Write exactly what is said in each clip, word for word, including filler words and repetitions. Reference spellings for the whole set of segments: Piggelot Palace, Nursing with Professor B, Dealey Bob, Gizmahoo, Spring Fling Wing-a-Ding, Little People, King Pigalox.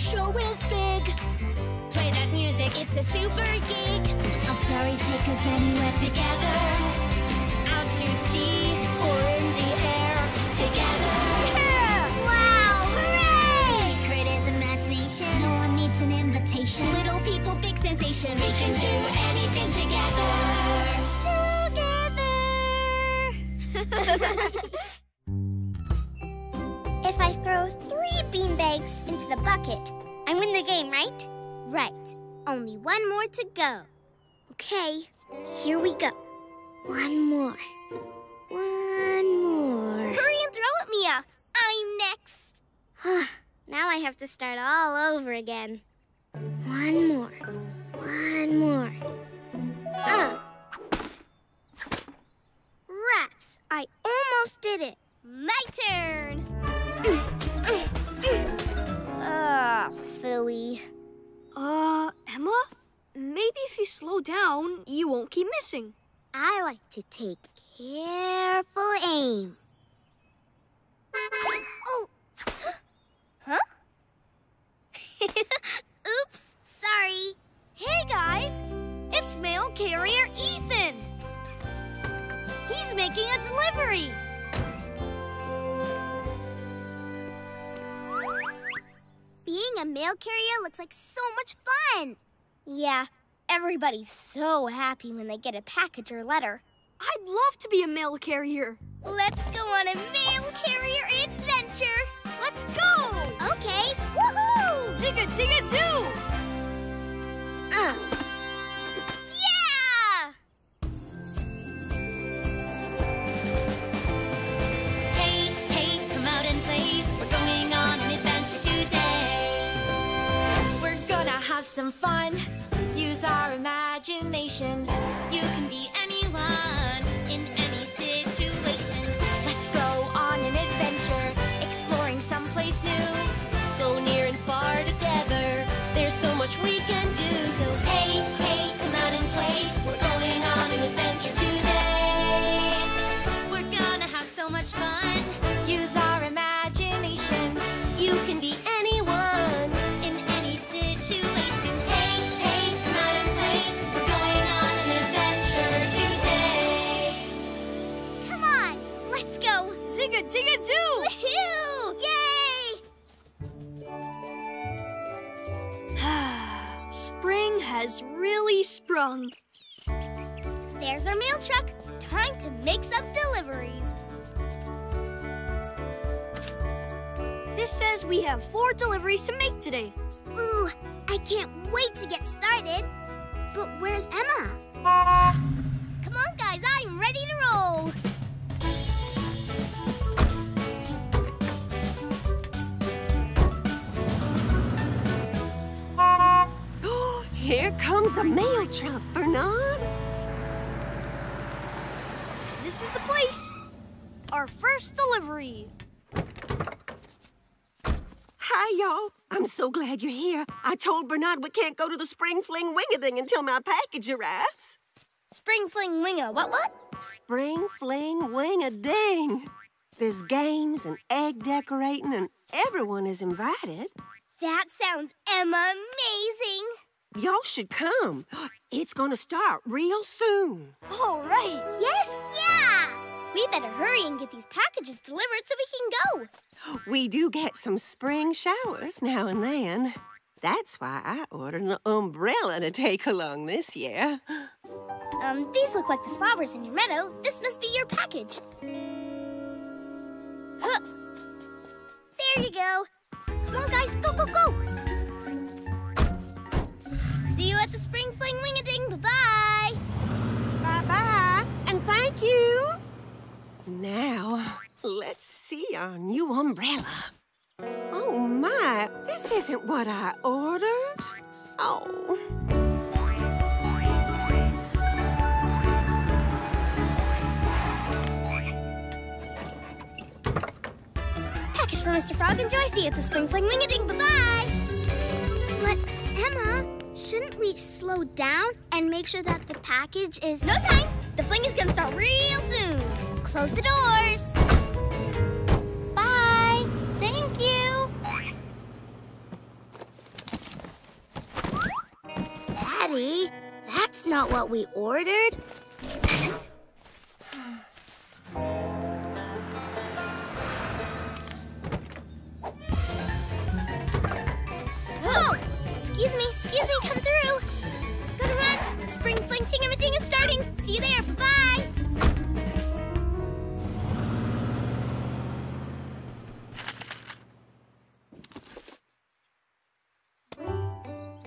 show is big. Play that music, it's a super gig. Our stories take us anywhere together. Out to sea or in the air together. Wow, hooray! The secret is imagination. No one needs an invitation. Little people, big sensation. We can do anything together. Together! If I throw three beanbags into the bucket, I win the game, right? Right. Only one more to go. Okay, here we go. One more. One more. Hurry and throw it, Mia. I'm next. Now I have to start all over again. One more. One more. Oh. Rats, I almost did it. My turn. Ah, Philly. Uh, Emma? Maybe if you slow down, you won't keep missing. I like to take careful aim. Oh! Huh? Oops, sorry. Hey, guys! It's mail carrier Ethan! He's making a delivery! Being a mail carrier looks like so much fun! Yeah, everybody's so happy when they get a package or letter. I'd love to be a mail carrier! Let's go on a mail carrier adventure! Let's go! Okay, woohoo! Zigga digga doo! Uh. Yeah! Hey, hey, come out and play. We're going on an adventure today. We're gonna have some fun. Use our imagination. You can be anyone in any situation. Let's go on an adventure, exploring someplace new. Go near and far together. There's so much we can do. So hey, hey, come out and play. We're going on an adventure today. We're gonna have so much fun. Use our imagination. You can be anyone in any situation. Hey, hey, come out and play. We're going on an adventure today. Come on, let's go. Zigga digga doo! Woohoo! Yay! Spring has really sprung. There's our mail truck. Time to mix up deliveries. This says we have four deliveries to make today. Ooh, I can't wait to get started. But where's Emma? Come on, guys, I'm ready to roll. Here comes a mail truck, Bernard. This is the place. Our first delivery. Hi, y'all. I'm so glad you're here. I told Bernard we can't go to the Spring Fling Wing-a-Ding until my package arrives. Spring Fling Winga what what? Spring Fling Wing-a-Ding. There's games and egg decorating and everyone is invited. That sounds Emma-mazing. Y'all should come. It's gonna start real soon. All right. Yes, yeah! We better hurry and get these packages delivered so we can go. We do get some spring showers now and then. That's why I ordered an umbrella to take along this year. Um, these look like the flowers in your meadow. This must be your package. Huh. There you go. Come on, guys, go, go, go. See you at the Spring Fling Wing-a-Ding. Bye-bye. Bye-bye, and thank you. Now, let's see our new umbrella. Oh, my, this isn't what I ordered. Oh. Package for Mister Frog and Joycey at the Spring Fling Wing-a-Ding. Bye-bye. But, Emma, shouldn't we slow down and make sure that the package is... No time. The fling is gonna start real soon. Close the doors. Bye. Thank you. got what we ordered? Oh! Excuse me, excuse me, come through! Gotta run! Spring Fling Thingamajig is starting! See you there, bye-bye!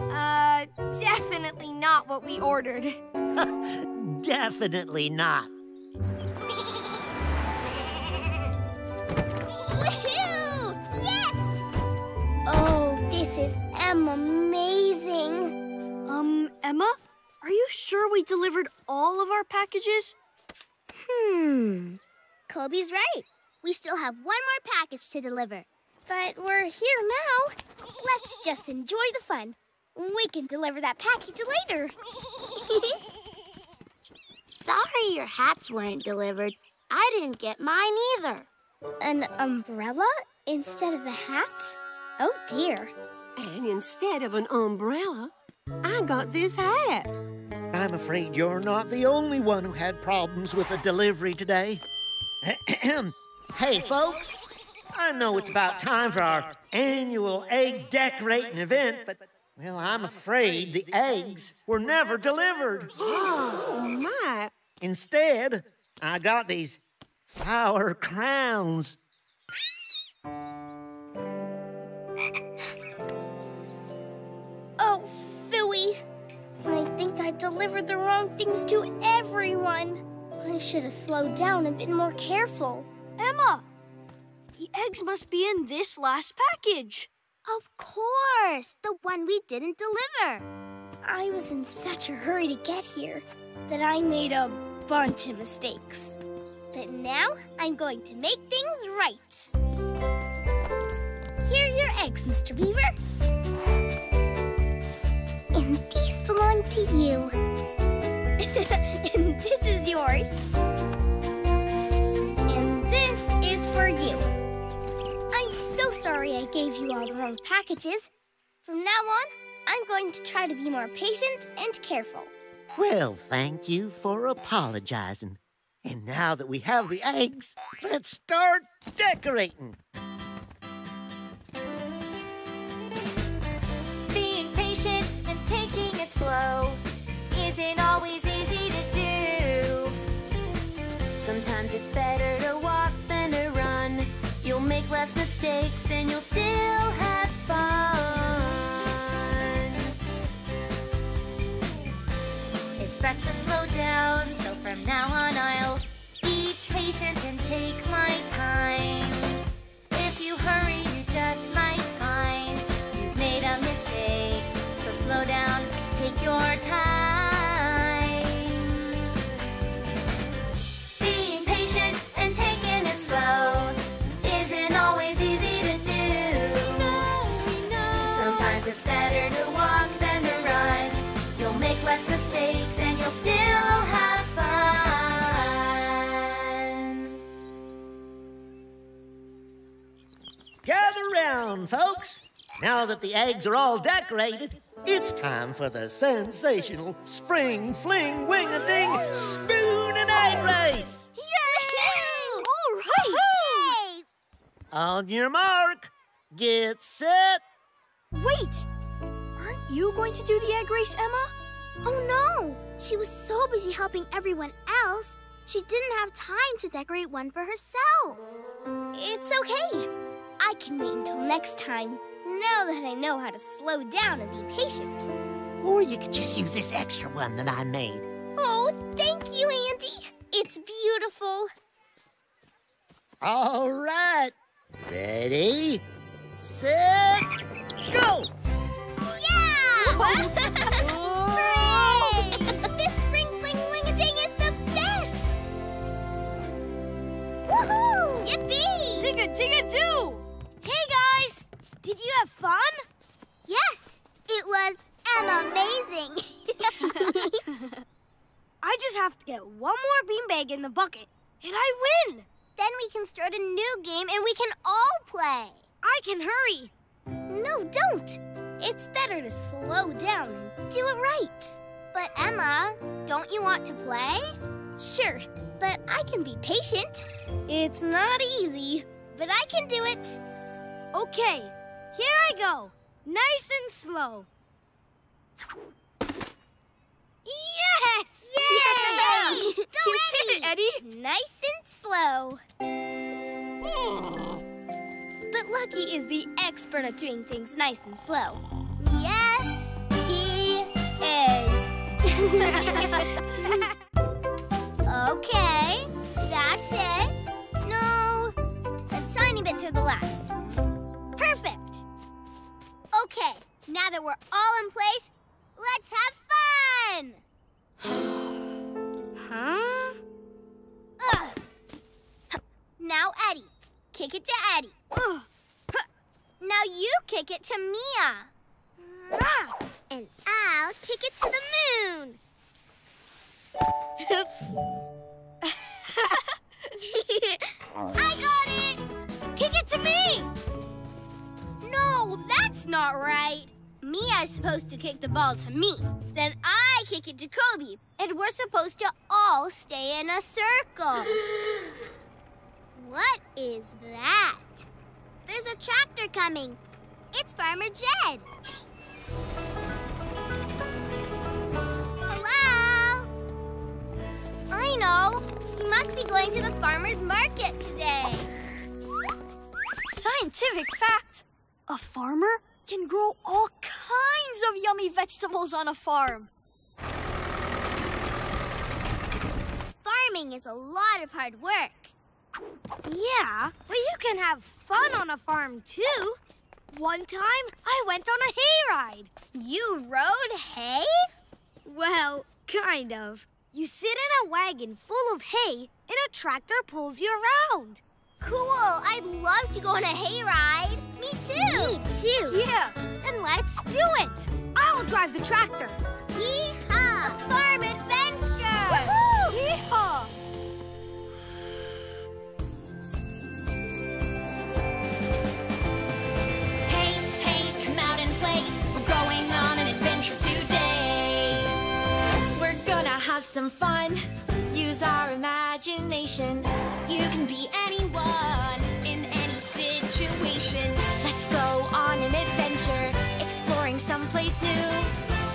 Uh, definitely not what we ordered. Definitely not. Woohoo! Yes! Oh, this is amazing. Um, Emma, are you sure we delivered all of our packages? Hmm. Kobe's right. We still have one more package to deliver. But we're here now. Let's just enjoy the fun. We can deliver that package later. Sorry your hats weren't delivered. I didn't get mine either. An umbrella instead of a hat? Oh, dear. And instead of an umbrella, I got this hat. I'm afraid you're not the only one who had problems with a delivery today. Hey, folks. I know it's about time for our annual egg decorating event, but... Well, I'm afraid the eggs were never delivered. Oh, my. Instead, I got these flower crowns. Oh, phooey. I think I delivered the wrong things to everyone. I should have slowed down and been more careful. Emma, the eggs must be in this last package. Of course, the one we didn't deliver. I was in such a hurry to get here that I made a bunch of mistakes. But now I'm going to make things right. Here are your eggs, Mister Beaver. And these belong to you. And this is yours. And this is for you. Sorry I gave you all the wrong packages. From now on, I'm going to try to be more patient and careful. Well, thank you for apologizing. And now that we have the eggs, let's start decorating. Being patient and taking it slow isn't always easy to do. Sometimes it's better to walk than to run. You'll make less mistakes and you'll still have fun. It's best to slow down, so from now on I'll be patient and take my time. If you hurry, you just might find you've made a mistake. So slow down, take your time. Being patient and taking it slow isn't always easy to do. We know, we know. Sometimes it's better to walk than to run. You'll make less mistakes and you'll still have fun. Gather round, folks. Now that the eggs are all decorated, it's time for the sensational Spring Fling Wing-a-Ding Spoon and Egg Race! Yay! All right! On your mark, get set. Wait, aren't you going to do the egg race, Emma? Oh no, she was so busy helping everyone else, she didn't have time to decorate one for herself. It's okay, I can wait until next time, now that I know how to slow down and be patient. Or you could just use this extra one that I made. Oh, thank you, Andy. It's beautiful. All right. Ready, set, go! Yeah! Hooray! This Spring Fling Wing-a-Ding is the best! Woohoo! Yippee! Zig-a-dig-a-doo! Hey guys, did you have fun? Yes, it was amazing! I just have to get one more beanbag in the bucket, and I win! Then we can start a new game and we can all play. I can hurry. No, don't. It's better to slow down and do it right. But Emma, Don't you want to play? Sure, but I can be patient. It's not easy, but I can do it. Okay, here I go. Nice and slow. Yes! Yay! Go, Eddie! You did it, Eddie! Nice and slow. But Lucky is the expert at doing things nice and slow. Yes, he is. Okay, that's it. No, a tiny bit to the left. Perfect! Okay, now that we're all in place, let's have fun! Huh? Ugh. Now, Eddie. Kick it to Eddie. Now you kick it to Mia. And I'll kick it to the moon. Oops. I got it! Kick it to me! No, that's not right. Mia's supposed to kick the ball to me. Then I kick it to Kobe. And we're supposed to all stay in a circle. What is that? There's a tractor coming. It's Farmer Jed. Hello? I know. He must be going to the farmer's market today. Scientific fact. A farmer can grow all kinds of yummy vegetables on a farm. Farming is a lot of hard work. Yeah, but you can have fun on a farm, too. One time, I went on a hayride. You rode hay? Well, kind of. You sit in a wagon full of hay, and a tractor pulls you around. Cool! I'd love to go on a hayride. Me too! Me too! Yeah, then let's do it! I'll drive the tractor. Yee-haw! A farm adventure! Woohoo! Yee-haw! Hey, hey, come out and play. We're going on an adventure today. We're gonna have some fun. Use our imagination. You can be anyone in any situation. Let's go on an adventure, exploring someplace new.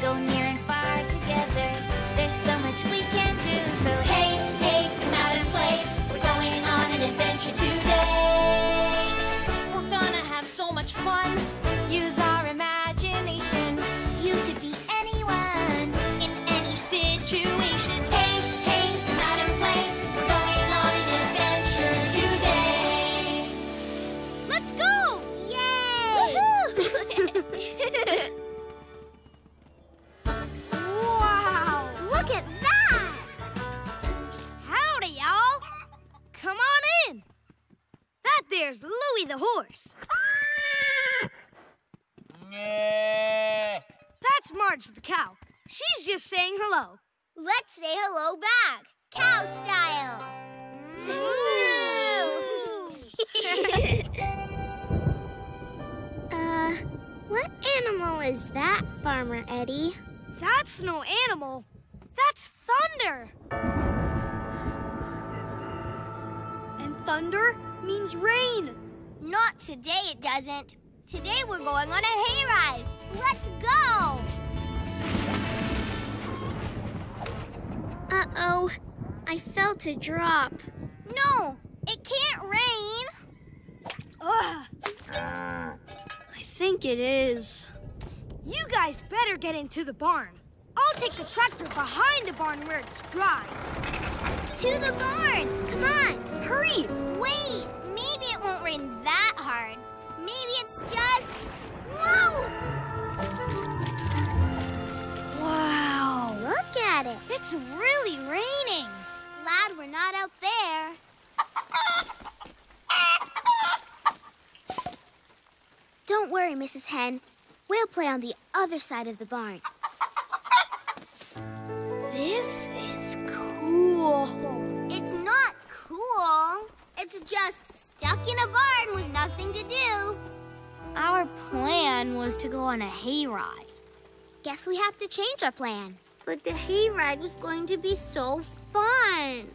Go near and far together. There's so much we can do. So hey, hey, come out and play. We're going on an adventure today. We're gonna have so much fun. Use our imagination. You could be anyone in any situation. Hey, hey, come out and play. We're going on an adventure today. Let's go! Yay! Woohoo! Wow! Look at that! Howdy, y'all! Come on in. That there's Louie the horse. That's Marge the cow. She's just saying hello. Let's say hello back. Cow style. uh, what animal is that, Farmer Eddie? That's no animal. That's thunder. And thunder means rain. Not today, it doesn't. Today we're going on a hayride. Let's go! Uh-oh, I felt a drop. No, it can't rain. Ugh. I think it is. You guys better get into the barn. I'll take the tractor behind the barn where it's dry. To the barn! Come on! Hurry! Wait, maybe it won't rain that hard. Maybe it's just... Whoa! Wow! Look at it. It's really raining. Glad we're not out there. Don't worry, Missus Hen. We'll play on the other side of the barn. This is cool. It's not cool. It's just stuck in a barn with nothing to do. Our plan was to go on a hayride. Guess we have to change our plan. But the hayride was going to be so fun.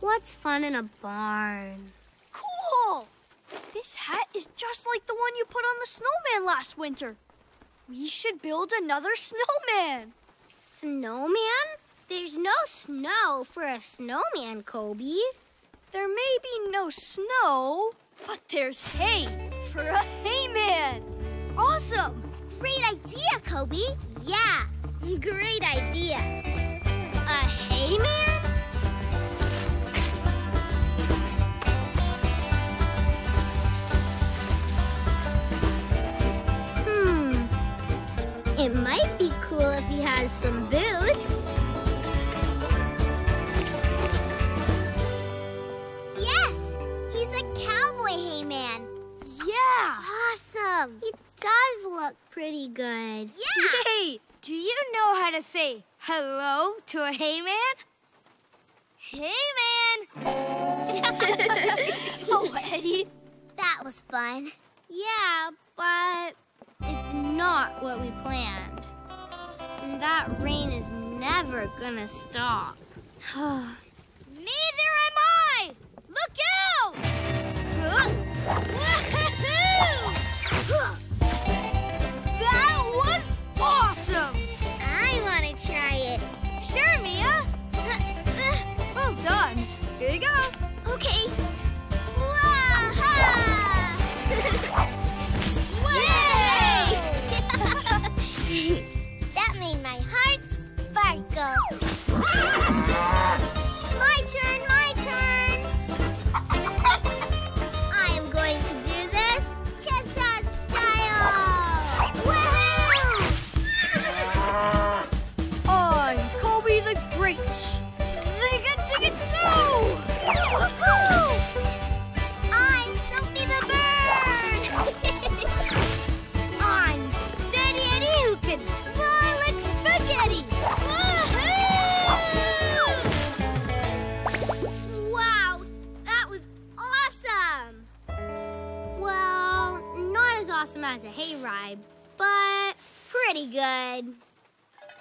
What's fun in a barn? Cool! This hat is just like the one you put on the snowman last winter. We should build another snowman. Snowman? There's no snow for a snowman, Kobe. There may be no snow, but there's hay for a hayman. Awesome! Great idea, Kobe. Yeah, great idea. A hayman? Hmm. It might be cool if he has some boots. Yes, he's a cowboy hayman. Yeah. Awesome. He does look pretty good. Yeah. Yay! Do you know how to say hello to a hayman? Hayman! Oh, Eddie. That was fun. Yeah, but it's not what we planned. And that rain is never gonna stop. Neither am I! Look out! Huh? Woohoo! That was awesome! I want to try it. Sure, Mia. Well done. Here you go. Okay. Yay! That made my heart sparkle. My turn, my turn. I am going to do this Tessa style. Woohoo! I'm Kobe the Great. Zig-a-dig-a-doo! Woohoo! I'm Sophie the Bird. I'm Steady Eddie who can fly like spaghetti. Woohoo! Wow, that was awesome. Well, not as awesome as a hayride, but pretty good.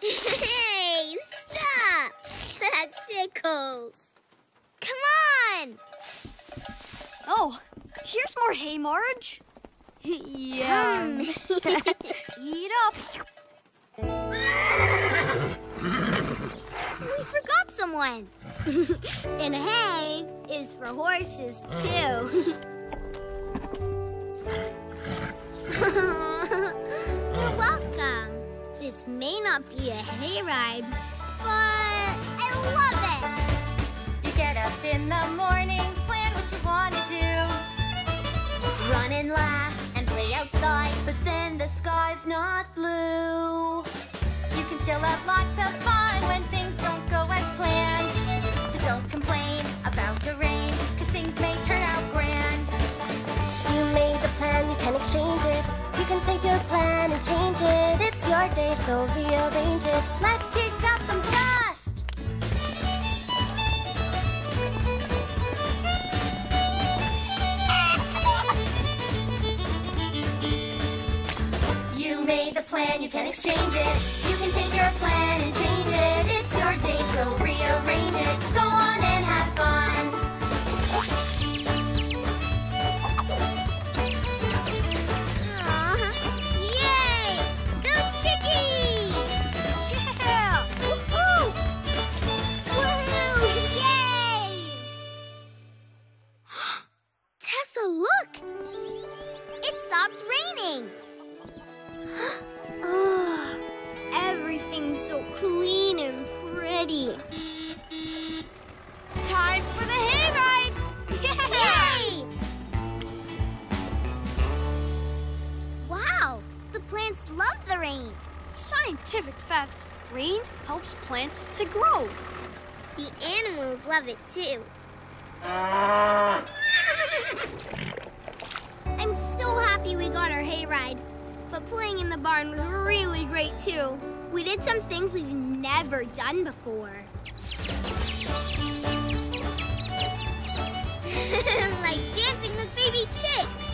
Hey, stop! That tickles. Come on! Oh, here's more hay, Marge. Yum. Eat up. We forgot someone. And hay is for horses, too. You're welcome. This may not be a hayride, but I love it! You get up in the morning, plan what you want to do. Run and laugh and play outside, but then the sky's not blue. You can still have lots of fun when things don't go as planned. So don't complain about the rain, cause things may turn out grand. You made the plan, you can exchange it. You can take your plan and change it. It's your day, so rearrange it. Let's kick up some dust! You made the plan, you can exchange it. You can take your plan and change it. It's your day, so rearrange it. Go on and have fun! Look! It stopped raining! Oh, everything's so clean and pretty. Time for the hayride! Yay! Yay! Wow! The plants love the rain. Scientific fact, rain helps plants to grow. The animals love it too. I'm so happy we got our hayride, but playing in the barn was really great too. We did some things we've never done before. Like dancing with baby chicks.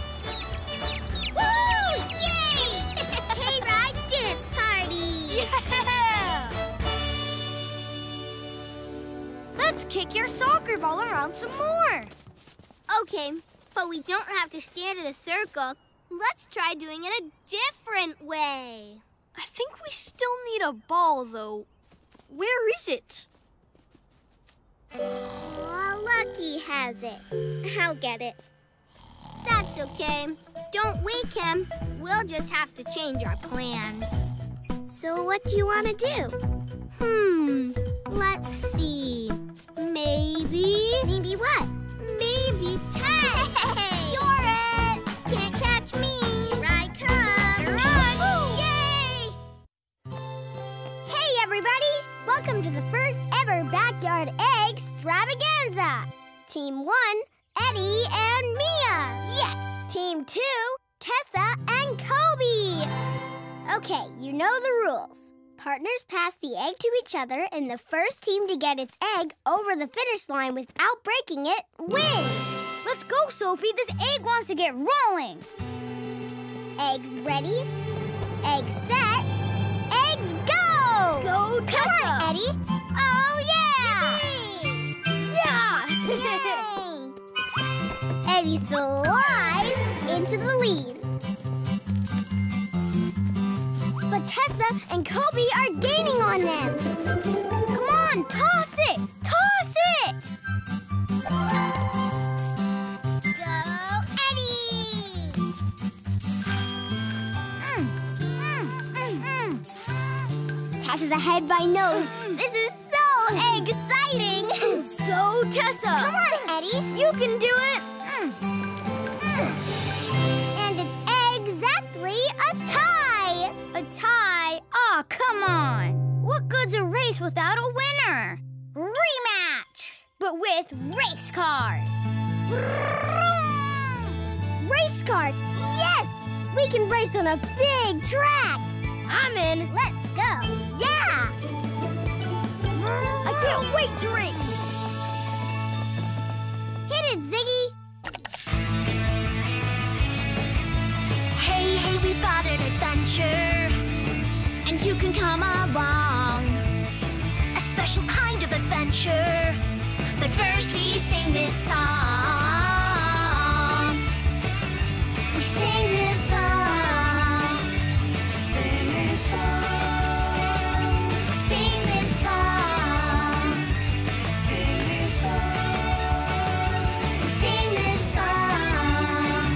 Woo! Yay! Hayride dance party! Yeah! kick your soccer ball around some more. Okay, but we don't have to stand in a circle. Let's try doing it a different way. I think we still need a ball, though. Where is it? Oh, Lucky has it. I'll get it. That's okay. Don't wake him. We'll just have to change our plans. So what do you want to do? Hmm, let's see. Maybe... Maybe what? Maybe tag! Hey! You're it! Can't catch me! Here I come! You're on! Yay! Hey, everybody! Welcome to the first ever Backyard Egg Extravaganza! Team one, Eddie and Mia! Yes! Team two, Tessa and Kobe! Okay, you know the rules. Partners pass the egg to each other, and the first team to get its egg over the finish line without breaking it wins! Let's go, Sophie! This egg wants to get rolling! Eggs ready, eggs set, eggs go! Go, Tessa! Come on, Eddie! Oh, yeah! Yeah! Yay! Eddie slides into the lead. But Tessa and Kobe are gaining on them. Come on, toss it! Toss it! Go, Eddie! Mm, mm, mm, mm. Tessa's ahead by nose. This is so exciting! Go, Tessa! Come on, Eddie! You can do it! Mm. Mm. And it's exactly a tie! A tie? Aw, oh, come on! What good's a race without a winner? Rematch! But with race cars! Race cars! Yes! We can race on a big track! I'm in! Let's go! Yeah! I can't wait to race! Hit it, Ziggy! Hey, hey, we've got an adventure, and you can come along. A special kind of adventure, but first we sing this song. We sing this song. Sing this song. Sing this song. Sing this song. Sing this song.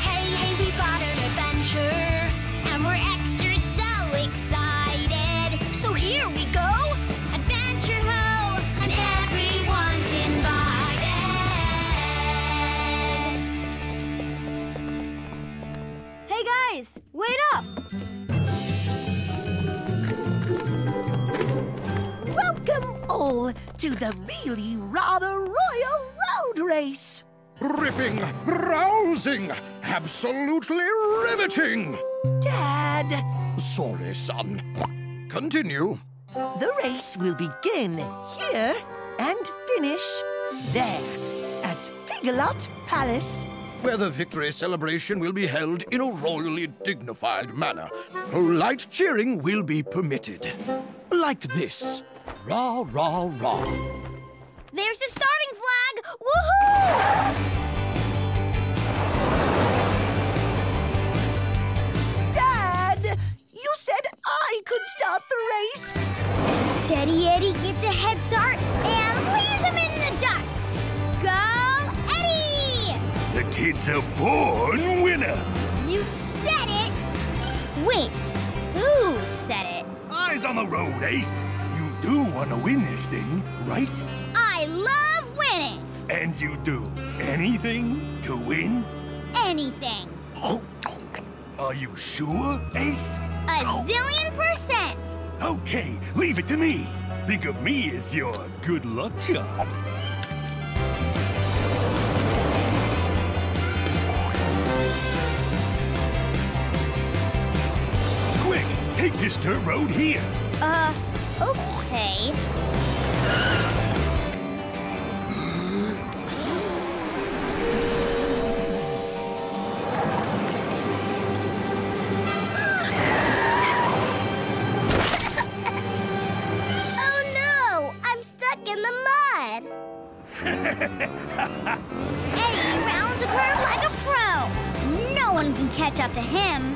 Hey, hey, we got an adventure. Wait up! Welcome all to the really rather royal road race! Ripping, rousing, absolutely riveting! Dad! Sorry, son. Continue. The race will begin here and finish there at Piggelot Palace, where the victory celebration will be held in a royally dignified manner. Polite cheering will be permitted. Like this. Rah, rah, rah. There's the starting flag! Woohoo! Dad! You said I could start the race! Steady Eddie gets a head start and leaves him in the dust! Go! The kid's a born winner. You said it. Wait, who said it? Eyes on the road, Ace. You do want to win this thing, right? I love winning. And you do anything to win? Anything. Oh. Are you sure, Ace? A oh. zillion percent. Okay, leave it to me. Think of me as your good luck charm. Take this dirt road here. Uh, okay. Oh no! I'm stuck in the mud. one can catch up to him.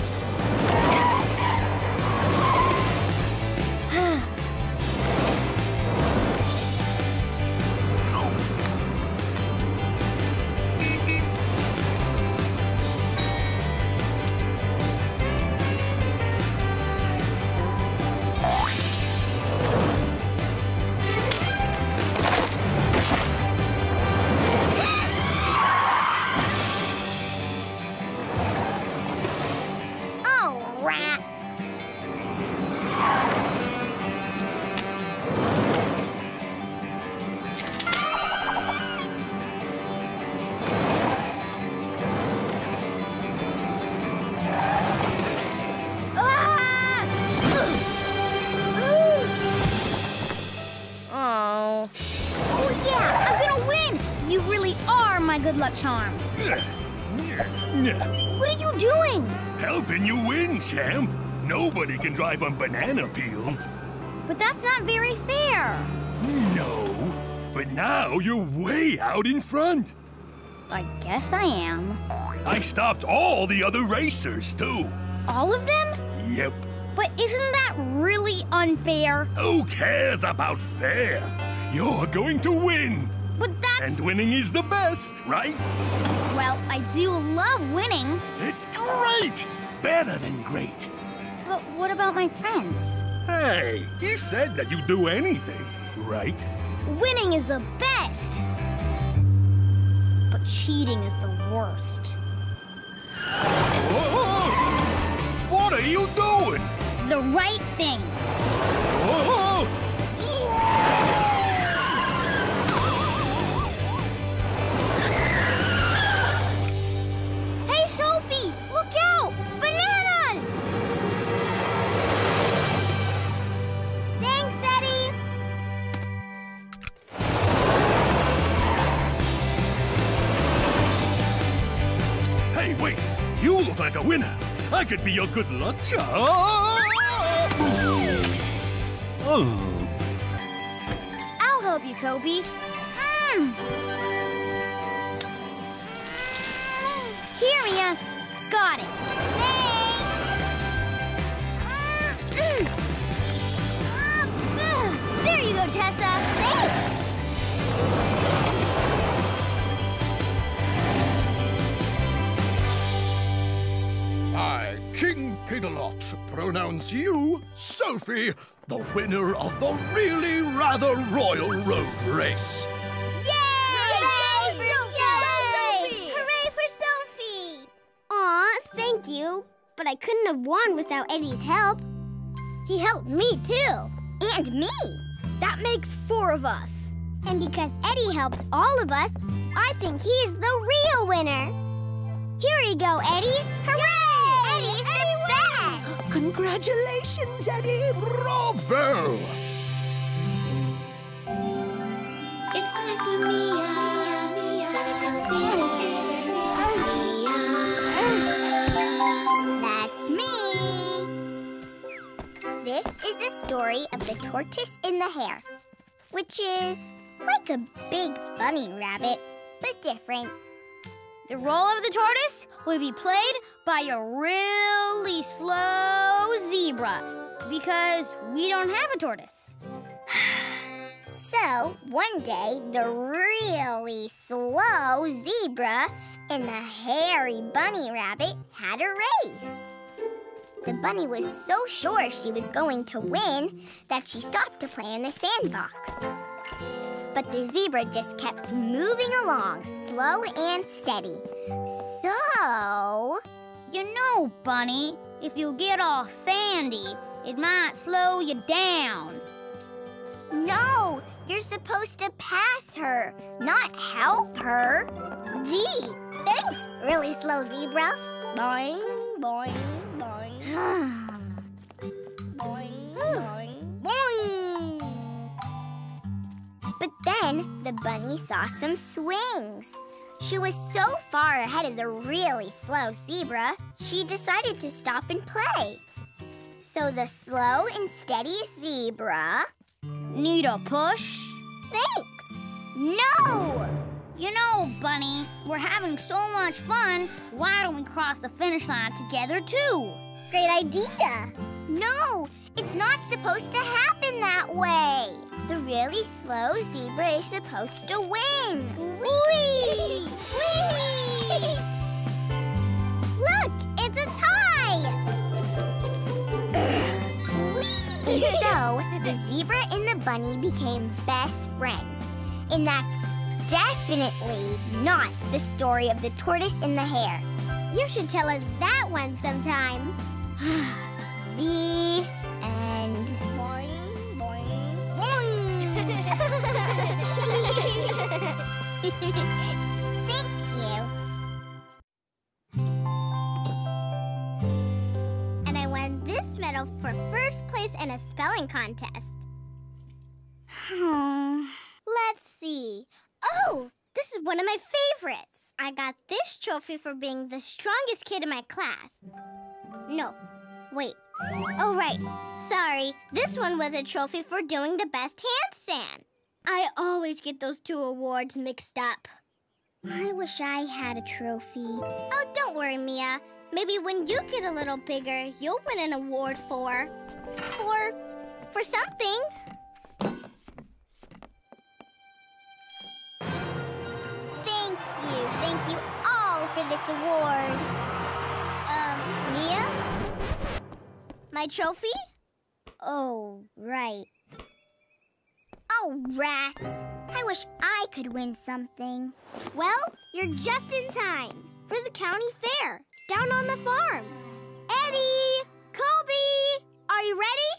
Charm. What are you doing? Helping you win, champ. Nobody can drive on banana peels. But that's not very fair. No, but now you're way out in front. I guess I am. I stopped all the other racers, too. All of them? Yep. But isn't that really unfair? Who cares about fair? You're going to win. But that's... And winning is the best, right? Well, I do love winning. It's great! Better than great. But what about my friends? Hey, you said that you'd do anything, right? Winning is the best. But cheating is the worst. Whoa! What are you doing? The right thing. Whoa! Sophie, look out! Bananas! Thanks, Eddie! Hey, wait! You look like a winner! I could be your good luck charm! Oh. I'll help you, Kobe. Mm. Here we are. Got it. Thanks. Mm. Mm. There you go, Tessa. Thanks. I, King Pigalox, pronounce you, Sophie, the winner of the really rather royal road race. Thank you, but I couldn't have won without Eddie's help. He helped me, too. And me. That makes four of us. And because Eddie helped all of us, I think he's the real winner. Here you go, Eddie. Hooray! Eddie's the best! Congratulations, Eddie. Bravo! It's like a Mia, that's how they This is the story of the tortoise and the hare, which is like a big bunny rabbit, but different. The role of the tortoise will be played by a really slow zebra, because we don't have a tortoise. So, one day, the really slow zebra and the hairy bunny rabbit had a race. The bunny was so sure she was going to win that she stopped to play in the sandbox. But the zebra just kept moving along, slow and steady. So... You know, Bunny, if you get all sandy, it might slow you down. No, you're supposed to pass her, not help her. Gee, thanks, really slow zebra. Boing, boing. boing, boing, boing. But then the bunny saw some swings. She was so far ahead of the really slow zebra, she decided to stop and play. So the slow and steady zebra... Need a push? Thanks! No! You know, Bunny, we're having so much fun. Why don't we cross the finish line together, too? Great idea. No, it's not supposed to happen that way. The really slow zebra is supposed to win. Whee! Whee! Look, it's a tie! So, the zebra and the bunny became best friends. And that's definitely not the story of the tortoise and the hare. You should tell us that one sometime. The end. Boing, boing, boing. Thank you. And I won this medal for first place in a spelling contest. Let's see. Oh, this is one of my favorites. I got this trophy for being the strongest kid in my class. No, wait. Oh, right. Sorry. This one was a trophy for doing the best handstand. I always get those two awards mixed up. I wish I had a trophy. Oh, don't worry, Mia. Maybe when you get a little bigger, you'll win an award for... For... for something. Thank you all for this award. Um, Mia? My trophy? Oh, right. Oh, rats. I wish I could win something. Well, you're just in time for the county fair down on the farm. Eddie! Colby! Are you ready?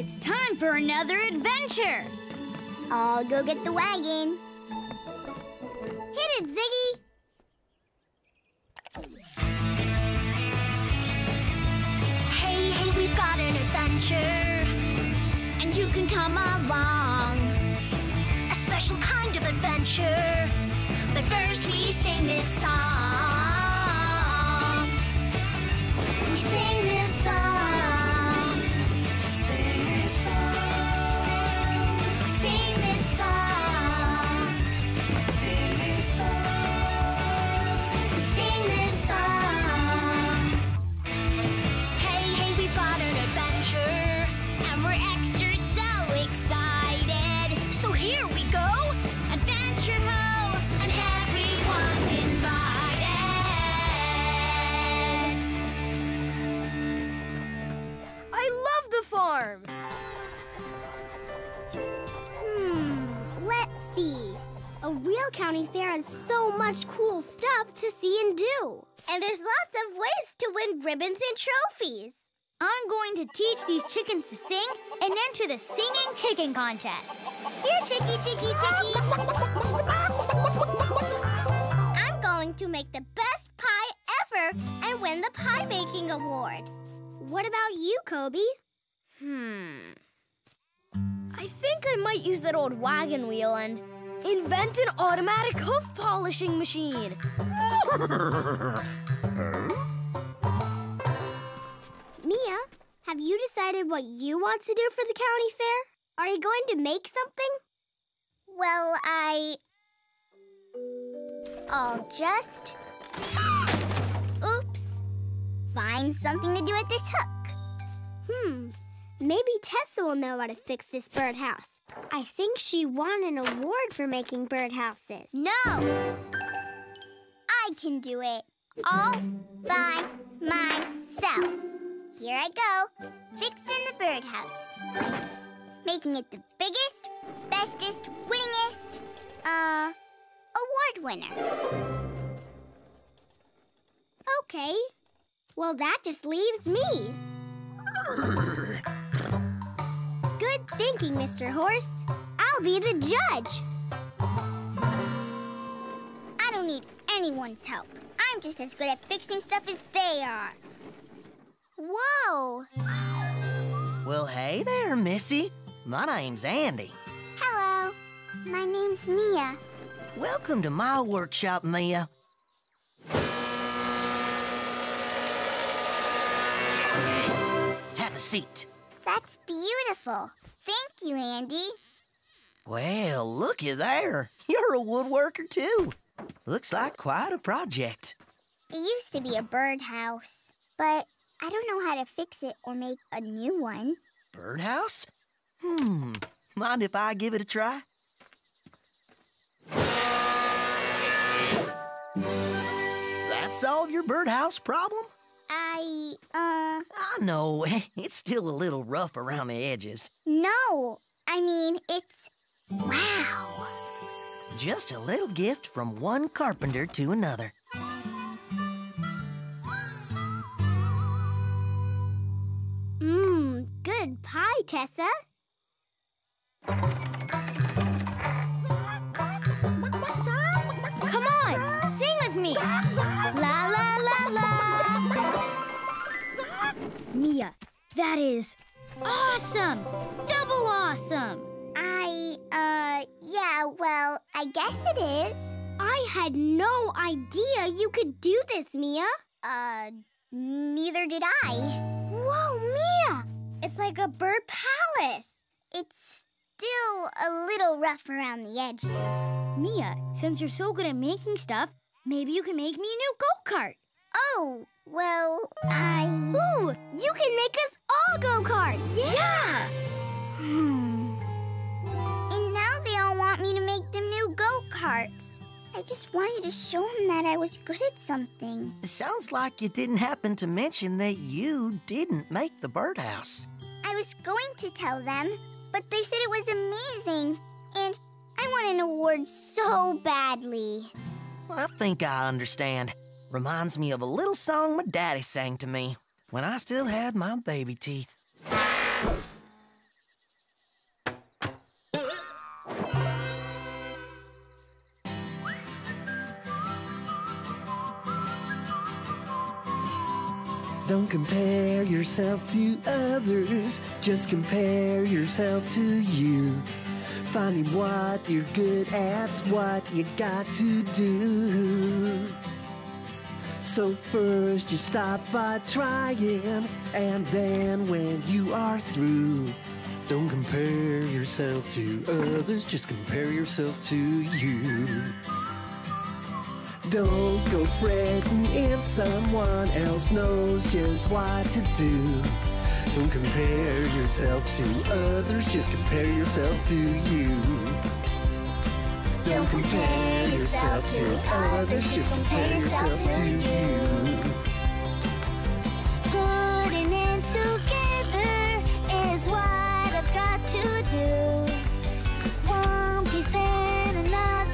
It's time for another adventure. I'll go get the wagon. Hit it, Ziggy! Hey, hey, we've got an adventure, and you can come along. A special kind of adventure, but first we sing this song. We sing this song. Sing this song. Sing this song. Sing this song. Farm. Hmm, let's see. A real county fair has so much cool stuff to see and do. And there's lots of ways to win ribbons and trophies. I'm going to teach these chickens to sing and enter the Singing Chicken Contest. Here, chicky, chicky, chicky. I'm going to make the best pie ever and win the Pie Making Award. What about you, Kobe? Hmm. I think I might use that old wagon wheel and invent an automatic hoof polishing machine. Mia, have you decided what you want to do for the county fair? Are you going to make something? Well, I... I'll just... Oops. Find something to do with this hook. Hmm. Maybe Tessa will know how to fix this birdhouse. I think she won an award for making birdhouses. No! I can do it all by myself. Here I go, fixing the birdhouse. Making it the biggest, bestest, winningest, uh, award winner. Okay. Well, that just leaves me. Good thinking, Mister Horse. I'll be the judge. I don't need anyone's help. I'm just as good at fixing stuff as they are. Whoa! Well, hey there, Missy. My name's Andy. Hello. My name's Mia. Welcome to my workshop, Mia. Have a seat. That's beautiful. Thank you, Andy. Well, looky there. You're a woodworker, too. Looks like quite a project. It used to be a birdhouse, but I don't know how to fix it or make a new one. Birdhouse? Hmm. Mind if I give it a try? That solve your birdhouse problem? I, uh... I know. It's still a little rough around the edges. No. I mean, it's... Wow. Just a little gift from one carpenter to another. Mmm, good pie, Tessa. Come on, sing with me. La, la, la, la. Mia, that is awesome. Double awesome. I, uh, yeah, well, I guess it is. I had no idea you could do this, Mia. Uh, neither did I. Whoa, Mia! It's like a bird palace. It's still a little rough around the edges. Mia, since you're so good at making stuff, maybe you can make me a new go-kart. Oh, well, I... Ooh, you can make us all go-karts! Yeah! yeah. Hmm. Me to make them new go-karts. I just wanted to show him that I was good at something. Sounds like you didn't happen to mention that you didn't make the birdhouse. I was going to tell them, but they said it was amazing, and I want an award so badly. Well, I think I understand. Reminds me of a little song my daddy sang to me when I still had my baby teeth. Don't compare yourself to others, just compare yourself to you. Finding what you're good at's what you got to do. So first you stop by trying, and then when you are through, don't compare yourself to others, just compare yourself to you. Don't go fretting if someone else knows just what to do. Don't compare yourself to others, just compare yourself to you. Don't compare yourself to others, just compare yourself to you. Putting it together is what I've got to do. One piece then another.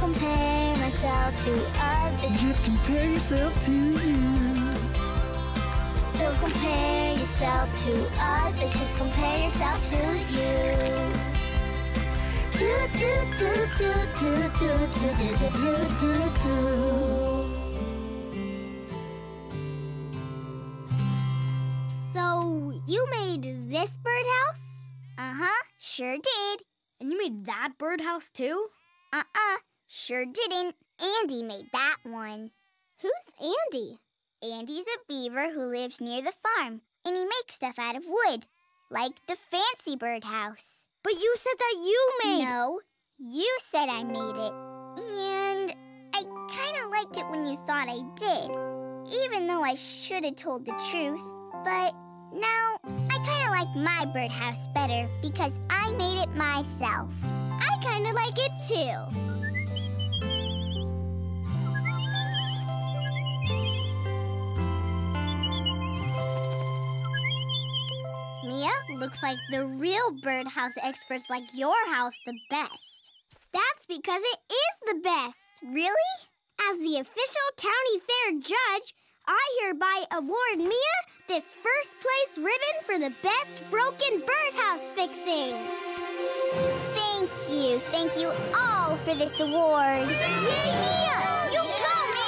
Compare myself to others. Just compare yourself to you. Don't compare yourself to others. Just compare yourself to you. Do do do do do do do do do do. So you made this birdhouse? Uh huh. Sure did. And you made that birdhouse too? Uh uh. Sure didn't. Andy made that one. Who's Andy? Andy's a beaver who lives near the farm, and he makes stuff out of wood, like the fancy birdhouse. But you said that you made... No, you said I made it. And I kind of liked it when you thought I did, even though I should have told the truth. But now I kind of like my birdhouse better because I made it myself. I kind of like it, too. Looks like the real birdhouse experts like your house the best. That's because it is the best. Really? As the official county fair judge, I hereby award Mia this first place ribbon for the best broken birdhouse fixing. Thank you. Thank you all for this award. Yeah, Mia! You go, Mia!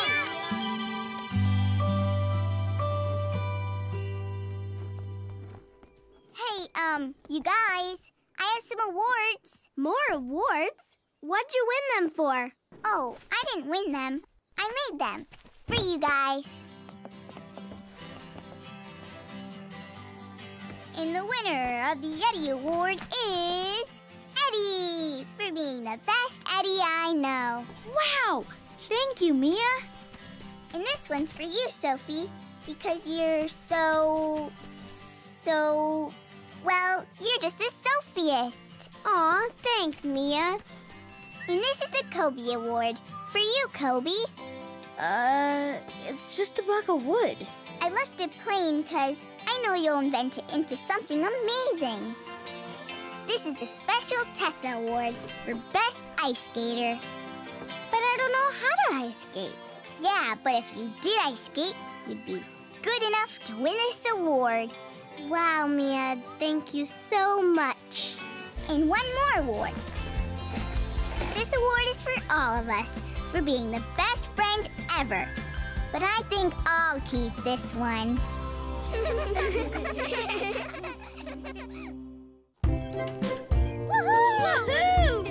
Hey, um, you guys, I have some awards. More awards? What'd you win them for? Oh, I didn't win them. I made them for you guys. And the winner of the Eddie Award is Eddie for being the best Eddie I know. Wow! Thank you, Mia. And this one's for you, Sophie, because you're so, so, well, you're just the Sophiest. Aw, thanks, Mia. And this is the Kobe Award. For you, Kobe. Uh, it's just a block of wood. I left it plain because I know you'll invent it into something amazing. This is the Special Tessa Award for Best Ice Skater. But I don't know how to ice skate. Yeah, but if you did ice skate, you'd be good enough to win this award. Wow, Mia, thank you so much. And one more award. This award is for all of us for being the best friends ever. But I think I'll keep this one. Woohoo! Woohoo!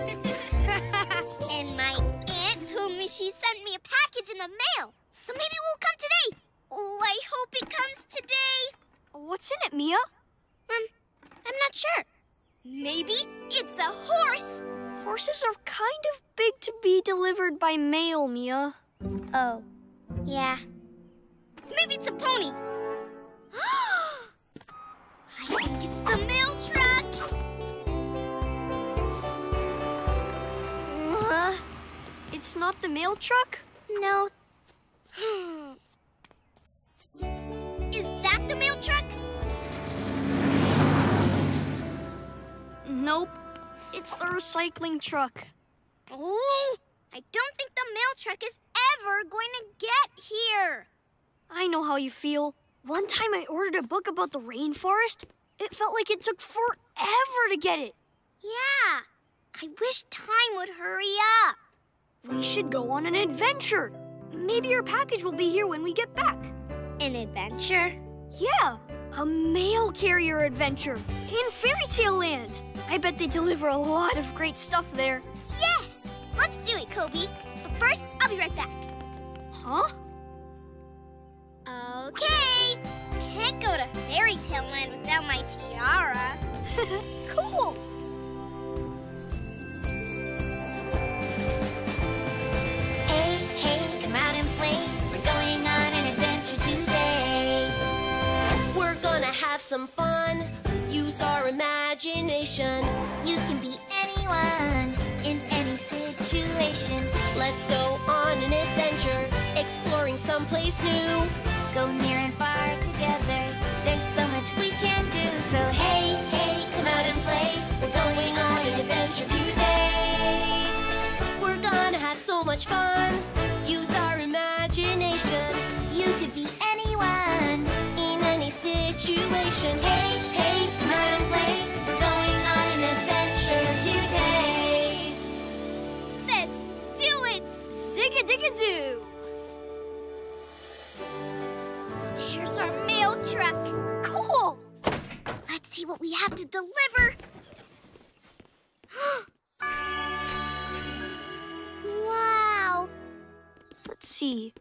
And my aunt told me she sent me a package in the mail. So maybe we'll come today. Oh, I hope it comes today. What's in it, Mia? Um, I'm not sure. Maybe it's a horse. Horses are kind of big to be delivered by mail, Mia. Oh, yeah. Maybe it's a pony. I think it's the mail truck. Uh, it's not the mail truck? No. Is that the mail truck? Nope. It's the recycling truck. Oh, I don't think the mail truck is ever going to get here. I know how you feel. One time I ordered a book about the rainforest. It felt like it took forever to get it. Yeah. I wish time would hurry up. We should go on an adventure. Maybe your package will be here when we get back. An adventure? Yeah, a mail carrier adventure in Fairy Tale Land. I bet they deliver a lot of great stuff there. Yes! Let's do it, Kobe. But first, I'll be right back. Huh? Okay. Can't go to Fairy Tale Land without my tiara. Cool. Hey, hey, come out and play. We're going on an adventure today. We're gonna have some fun. Use our imagination. You can be anyone in any situation. Let's go on an adventure, exploring someplace new. Go near and far together. There's so much we can do. So hey, hey, come out and play. We're going on an adventure today. We're gonna have so much fun. Use our imagination. You could be anyone in any situation. Hey, hey. Digga-digga-doo! There's our mail truck. Cool! Let's see what we have to deliver. Wow! Let's see.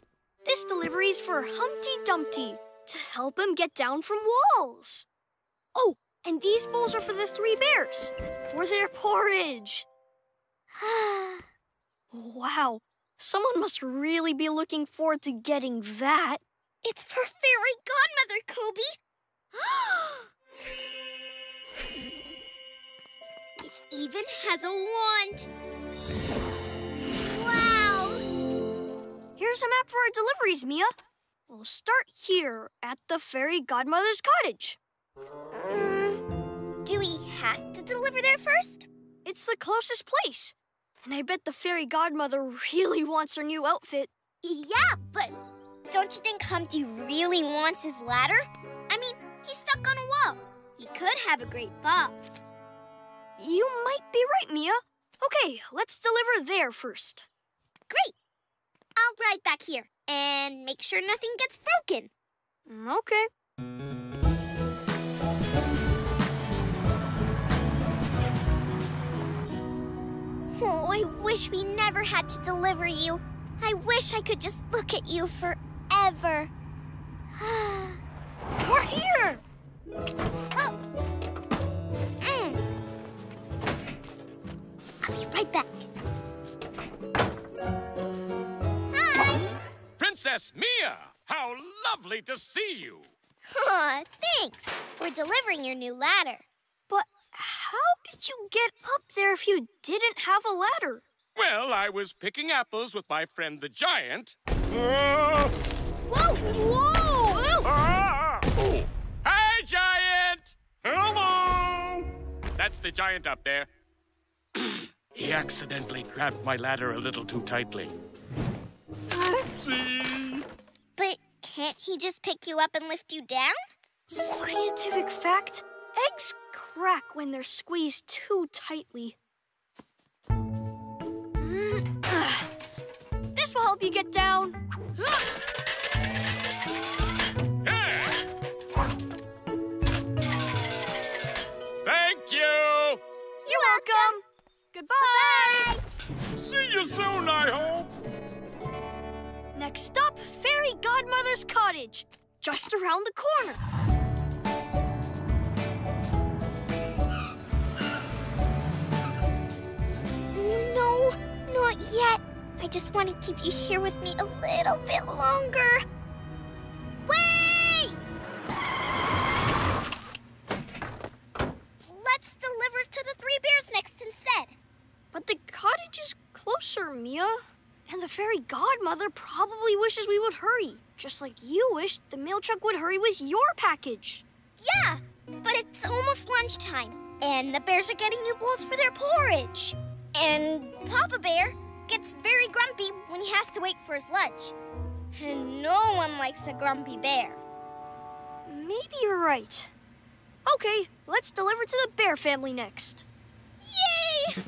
This delivery is for Humpty Dumpty to help him get down from walls. Oh, and these bowls are for the three bears for their porridge. Wow. Someone must really be looking forward to getting that. It's for Fairy Godmother, Kobe. It even has a wand. Wow! Here's a map for our deliveries, Mia. We'll start here at the Fairy Godmother's cottage. Um, do we have to deliver there first? It's the closest place. And I bet the Fairy Godmother really wants her new outfit. Yeah, but don't you think Humpty really wants his ladder? I mean, he's stuck on a wall. He could have a great fall. You might be right, Mia. Okay, let's deliver there first. Great. I'll ride back here and make sure nothing gets broken. Okay. Oh, I wish we never had to deliver you. I wish I could just look at you forever. We're here! Oh. Mm. I'll be right back. Hi. Princess Mia, how lovely to see you. Aw, thanks. We're delivering your new ladder. But how did you get up there if you didn't have a ladder? Well, I was picking apples with my friend the giant. Whoa! Whoa! Whoa! Ah! Oh. Hi, Giant! Hello! That's the giant up there. He accidentally grabbed my ladder a little too tightly. Oopsie! But can't he just pick you up and lift you down? Scientific fact, eggs crack when they're squeezed too tightly. This will help you get down. Hey. Thank you. You're welcome. Goodbye. Bye-bye. See you soon, I hope. Next stop, Fairy Godmother's cottage, just around the corner. No, not yet. I just want to keep you here with me a little bit longer. Wait! Let's deliver to the Three Bears next instead. But the cottage is closer, Mia. And the fairy godmother probably wishes we would hurry, just like you wished the mail truck would hurry with your package. Yeah, but it's almost lunchtime, and the bears are getting new bowls for their porridge. And Papa Bear gets very grumpy when he has to wait for his lunch. And no one likes a grumpy bear. Maybe you're right. Okay, let's deliver to the bear family next. Yay!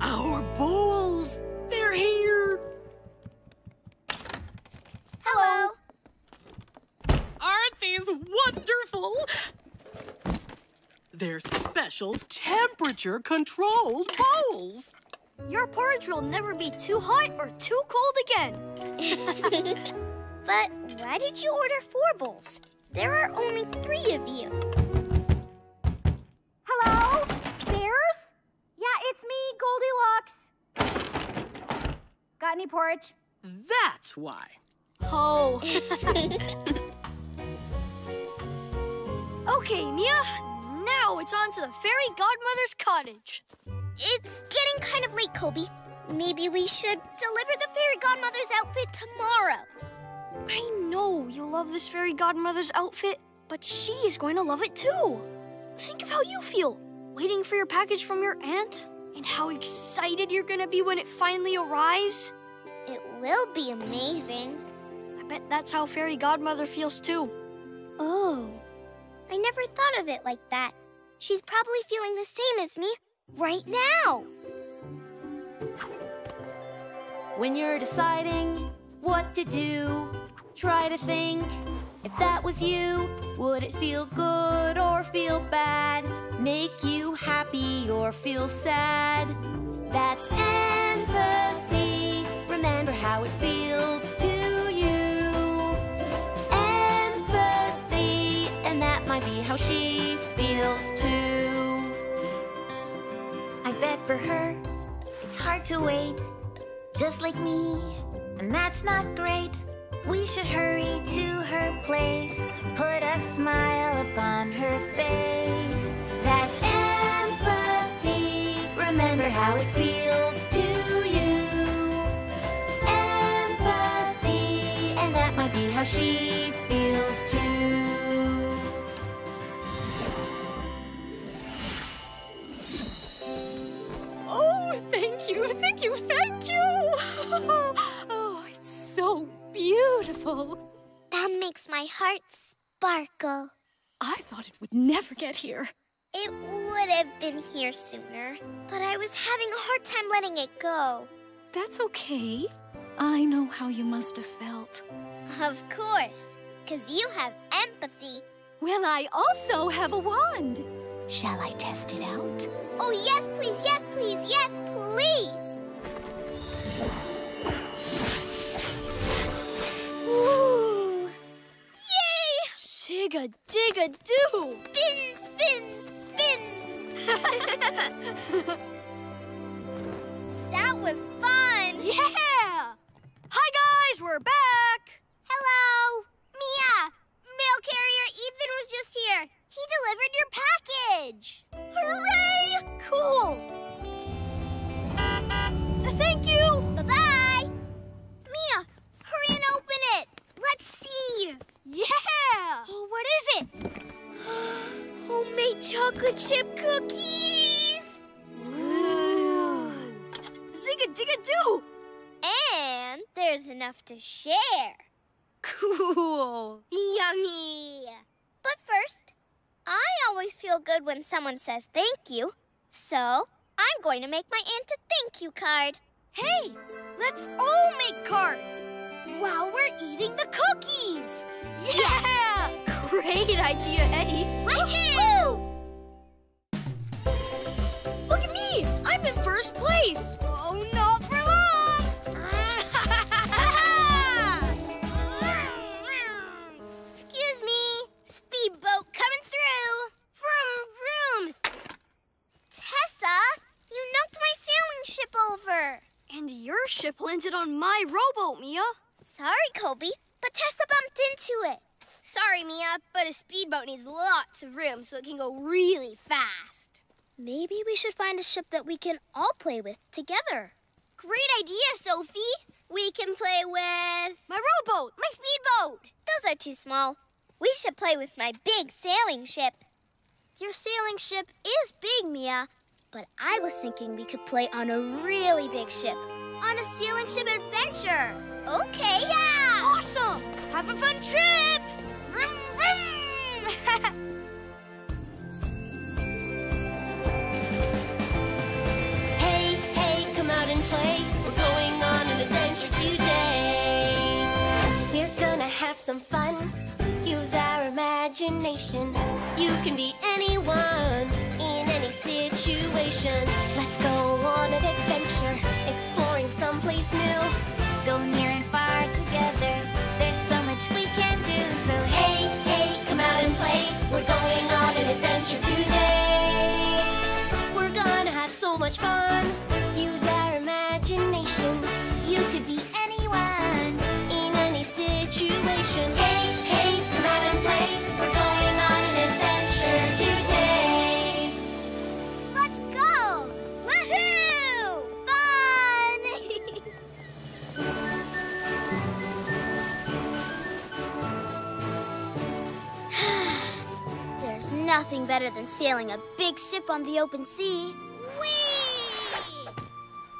Our bowls! They're here! Hello. Aren't these wonderful? They're special temperature-controlled bowls. Your porridge will never be too hot or too cold again. But why did you order four bowls? There are only three of you. Hello? Bears? Yeah, it's me, Goldilocks. Got any porridge? That's why. Oh. Okay, Mia. Now it's on to the fairy godmother's cottage. It's getting kind of late, Kobe. Maybe we should deliver the fairy godmother's outfit tomorrow. I know you love this fairy godmother's outfit, but she is going to love it too. Think of how you feel, waiting for your package from your aunt, and how excited you're going to be when it finally arrives. It will be amazing. I bet that's how Fairy Godmother feels, too. Oh. I never thought of it like that. She's probably feeling the same as me right now. When you're deciding what to do, try to think, if that was you, would it feel good or feel bad? Make you happy or feel sad? That's empathy. Remember how it feels to be how she feels too. I bet for her, it's hard to wait, just like me, and that's not great. We should hurry to her place, put a smile upon her face. That's empathy, remember how it feels to you. Empathy, and that might be how she feels too. Thank you, thank you, thank you! Oh, it's so beautiful. That makes my heart sparkle. I thought it would never get here. It would have been here sooner, but I was having a hard time letting it go. That's okay. I know how you must have felt. Of course, because you have empathy. Well, I also have a wand. Shall I test it out? Oh, yes, please, yes, please, yes, please! Ooh! Yay! Shigga digga doo! Spin, spin, spin! That was fun! Yeah! Hi, guys, we're back! Hello! Mia! Mail carrier Ethan was just here. He delivered your package. Hooray! Cool. Thank you. Bye-bye. Mia, hurry and open it. Let's see. Yeah. Oh, what is it? Homemade chocolate chip cookies. Ooh. Zigga-digga-doo. And there's enough to share. Cool. Yummy. But first, I always feel good when someone says thank you. So, I'm going to make my aunt a thank you card. Hey, let's all make cards while we're eating the cookies. Yeah! Yeah. Great idea, Eddie. Woohoo! Look at me. I'm in first place. Oh, not for long. Boat coming through. Vroom, vroom. Tessa, you knocked my sailing ship over. And your ship landed on my rowboat, Mia. Sorry, Kobe, but Tessa bumped into it. Sorry, Mia, but a speedboat needs lots of room so it can go really fast. Maybe we should find a ship that we can all play with together. Great idea, Sophie. We can play with... my rowboat. My speedboat. Those are too small. We should play with my big sailing ship. Your sailing ship is big, Mia, but I was thinking we could play on a really big ship. On a sailing ship adventure. Okay, yeah! Awesome! Have a fun trip! Vroom, vroom! Hey, hey, come out and play. We're going on an adventure today. We're gonna have some fun. Use our imagination. You can be anyone in any situation. Let's go on an adventure, exploring someplace new. Go near and far together. There's so much we can do. So hey, hey, come out and play. We're going on an adventure today. We're gonna have so much fun. Use our imagination. You could be anyone in any situation. Hey, hey. We're going on an adventure today. Let's go! Woohoo! Fun! There's nothing better than sailing a big ship on the open sea. Whee!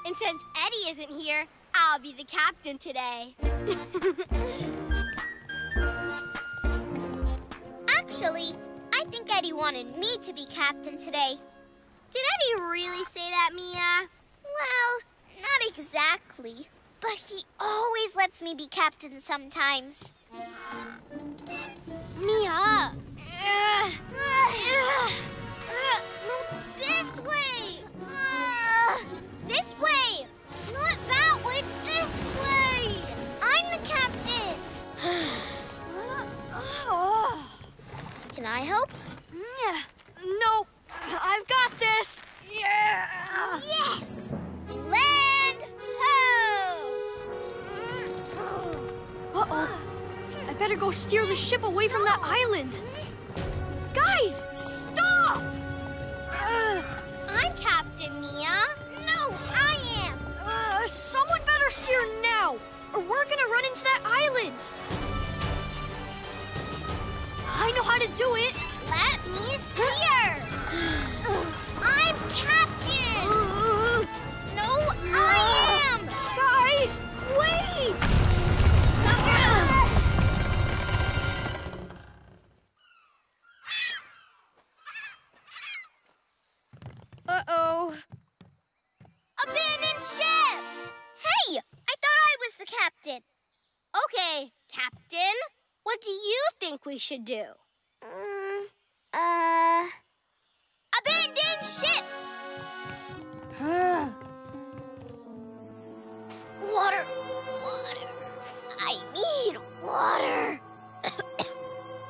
And since Eddie isn't here, I'll be the captain today. Actually, I think Eddie wanted me to be captain today. Did Eddie really say that, Mia? Well, not exactly. But he always lets me be captain sometimes. Mia! Uh, uh, uh, this way! Uh, this way! Not that way, this way! I'm the captain! uh, oh. Can I help? Yeah. No, I've got this. Yeah. Yes. Land ho! Uh-oh. I better go steer the ship away from no. that island. Guys, stop! Uh, I'm Captain Mia. No, I am. Uh, someone better steer now, or we're gonna run into that island. I know how to do it. Let me steer. I'm captain. Ooh. No, no, I am. Guys, wait. Uh-oh. Abandoned ship. Hey, I thought I was the captain. Okay, captain. What do you think we should do? Um, uh, Abandoned ship! Water! Water! I need water!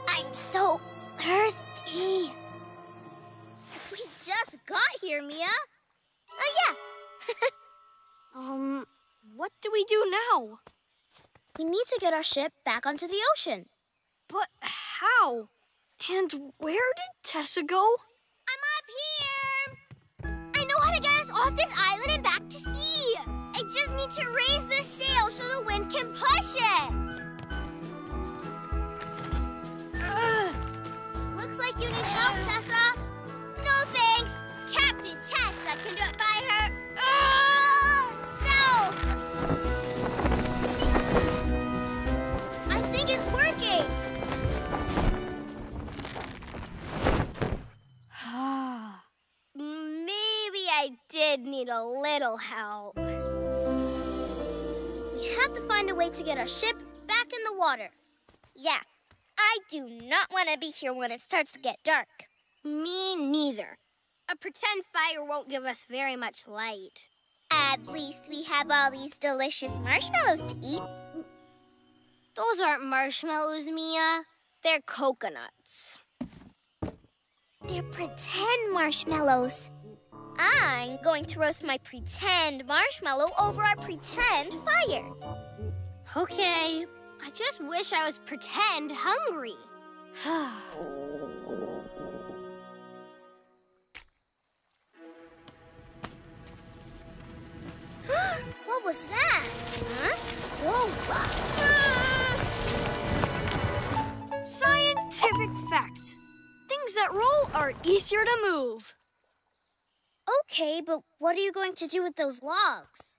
I'm so thirsty! We just got here, Mia! Oh, yeah! um, what do we do now? We need to get our ship back onto the ocean. But how? And where did Tessa go? I'm up here! I know how to get us off this island and back to sea! I just need to raise the sail so the wind can push it! Uh, Looks like you need help, Tessa! No thanks! Captain Tessa can do it by her own self! I think it's working! I did need a little help. We have to find a way to get our ship back in the water. Yeah, I do not want to be here when it starts to get dark. Me neither. A pretend fire won't give us very much light. At least we have all these delicious marshmallows to eat. Those aren't marshmallows, Mia. They're coconuts. They're pretend marshmallows. I'm going to roast my pretend marshmallow over our pretend fire. Okay. I just wish I was pretend hungry. What was that? Huh? Whoa. Scientific fact. Things that roll are easier to move. Okay, but what are you going to do with those logs?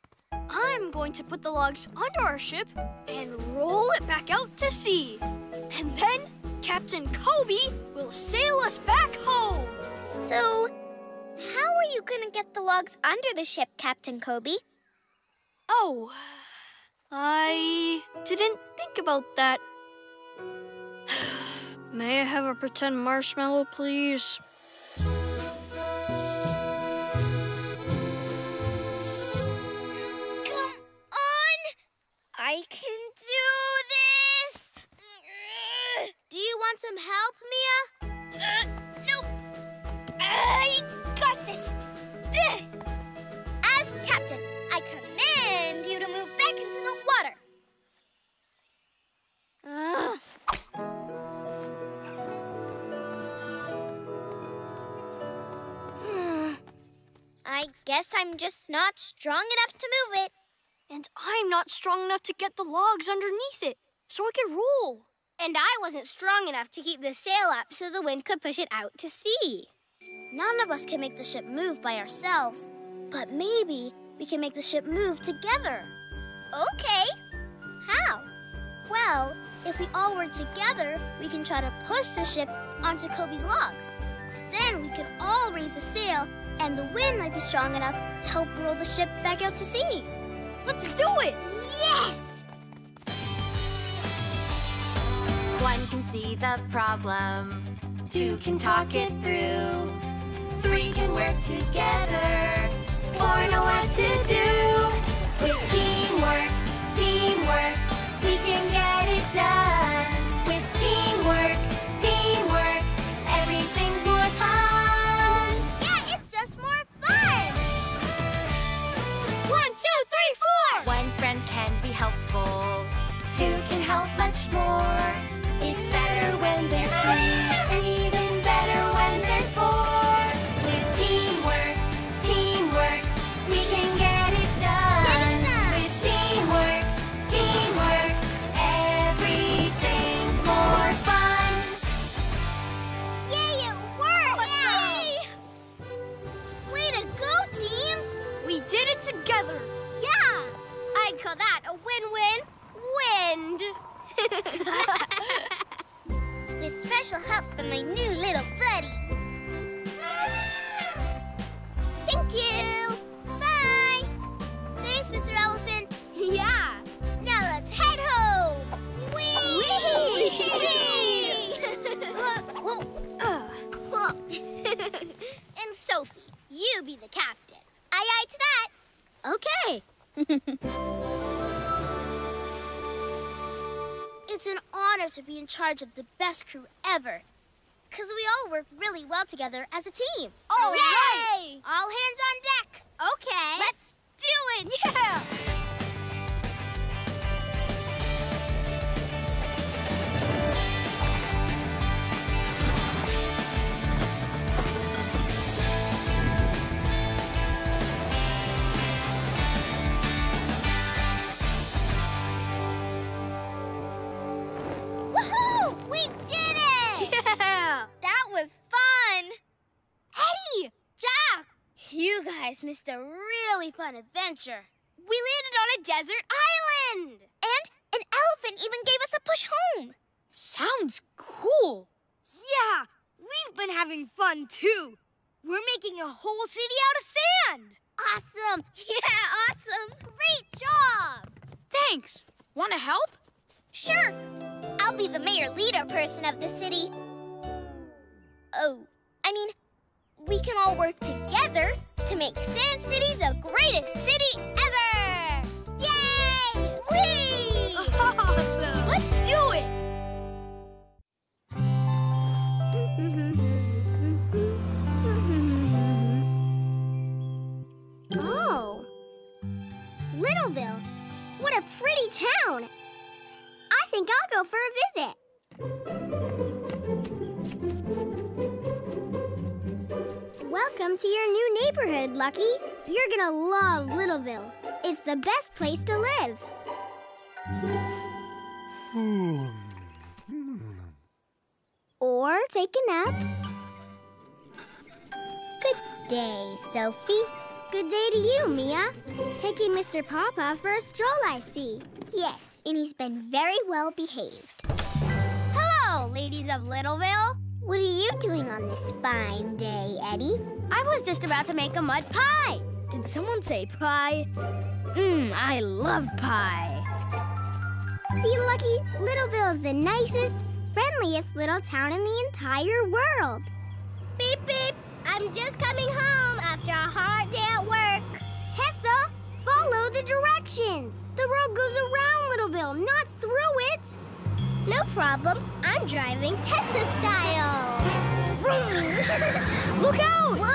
I'm going to put the logs under our ship and roll it back out to sea. And then Captain Kobe will sail us back home. So, how are you going to get the logs under the ship, Captain Kobe? Oh, I didn't think about that. May I have a pretend marshmallow, please? I can do this! Do you want some help, Mia? Uh, no! I got this! As captain, I command you to move back into the water! Ugh. I guess I'm just not strong enough to move it. And I'm not strong enough to get the logs underneath it, so it could roll. And I wasn't strong enough to keep the sail up so the wind could push it out to sea. None of us can make the ship move by ourselves, but maybe we can make the ship move together. Okay. How? Well, if we all work together, we can try to push the ship onto Kobe's logs. Then we could all raise the sail, and the wind might be strong enough to help roll the ship back out to sea. Let's do it! Yes! One can see the problem. Two can talk it through. Three can work together. Four know what to do. With teamwork, teamwork, we can get it done. With teamwork, teamwork, everything's more fun. Yeah, it's just more fun! One, two, three, four! One friend can be helpful, two can help much more. It's better when there's three, and even better when there's four. With teamwork, teamwork, we can get it done. Get it done. With teamwork, teamwork, everything's more fun. Yay, it worked! Yeah. Way to go, team! We did it together! Yeah! I'd call that a win-win-wind. With special help from my new little buddy. Thank you. Bye. Thanks, Mister Elephant. Yeah. Now let's head home. Whee! Whee! Whee! Whoa. Whoa. And It's an honor to be in charge of the best crew ever, because we all work really well together as a team. All right! All hands on deck! Okay! Let's do it! Yeah! You guys missed a really fun adventure. We landed on a desert island! And an elephant even gave us a push home. Sounds cool. Yeah, we've been having fun too. We're making a whole city out of sand. Awesome! Yeah, awesome! Great job! Thanks. Want to help? Sure. I'll be the mayor leader person of the city. Oh, I mean... we can all work together to make Sand City the greatest city ever! Yay! Whee! Awesome! Let's do it! Oh! Littleville! What a pretty town! I think I'll go for a visit. Welcome to your new neighborhood, Lucky. You're gonna love Littleville. It's the best place to live. Or take a nap. Good day, Sophie. Good day to you, Mia. Taking Mister Papa for a stroll, I see. Yes, and he's been very well behaved. Hello, ladies of Littleville. What are you doing on this fine day, Eddie? I was just about to make a mud pie. Did someone say pie? Mmm, I love pie. See, Lucky, Littleville's the nicest, friendliest little town in the entire world. Beep, beep. I'm just coming home after a hard day at work. Tessa, follow the directions. The road goes around Littleville, not through it. No problem. I'm driving Tessa style. Look out! Woohoo!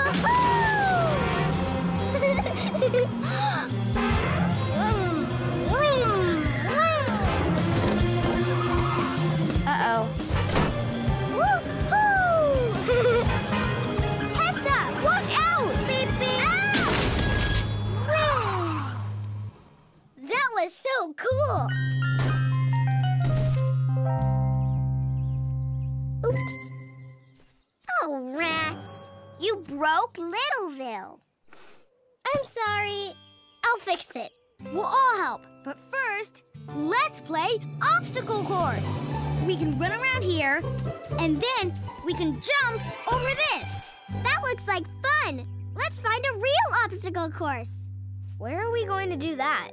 Uh-oh. Woohoo! Tessa, watch out! Beep, beep. Ah! That was so cool. Oops. Oh, rats. You broke Littleville. I'm sorry. I'll fix it. We'll all help. But first, let's play obstacle course. We can run around here, and then we can jump over this. That looks like fun. Let's find a real obstacle course. Where are we going to do that?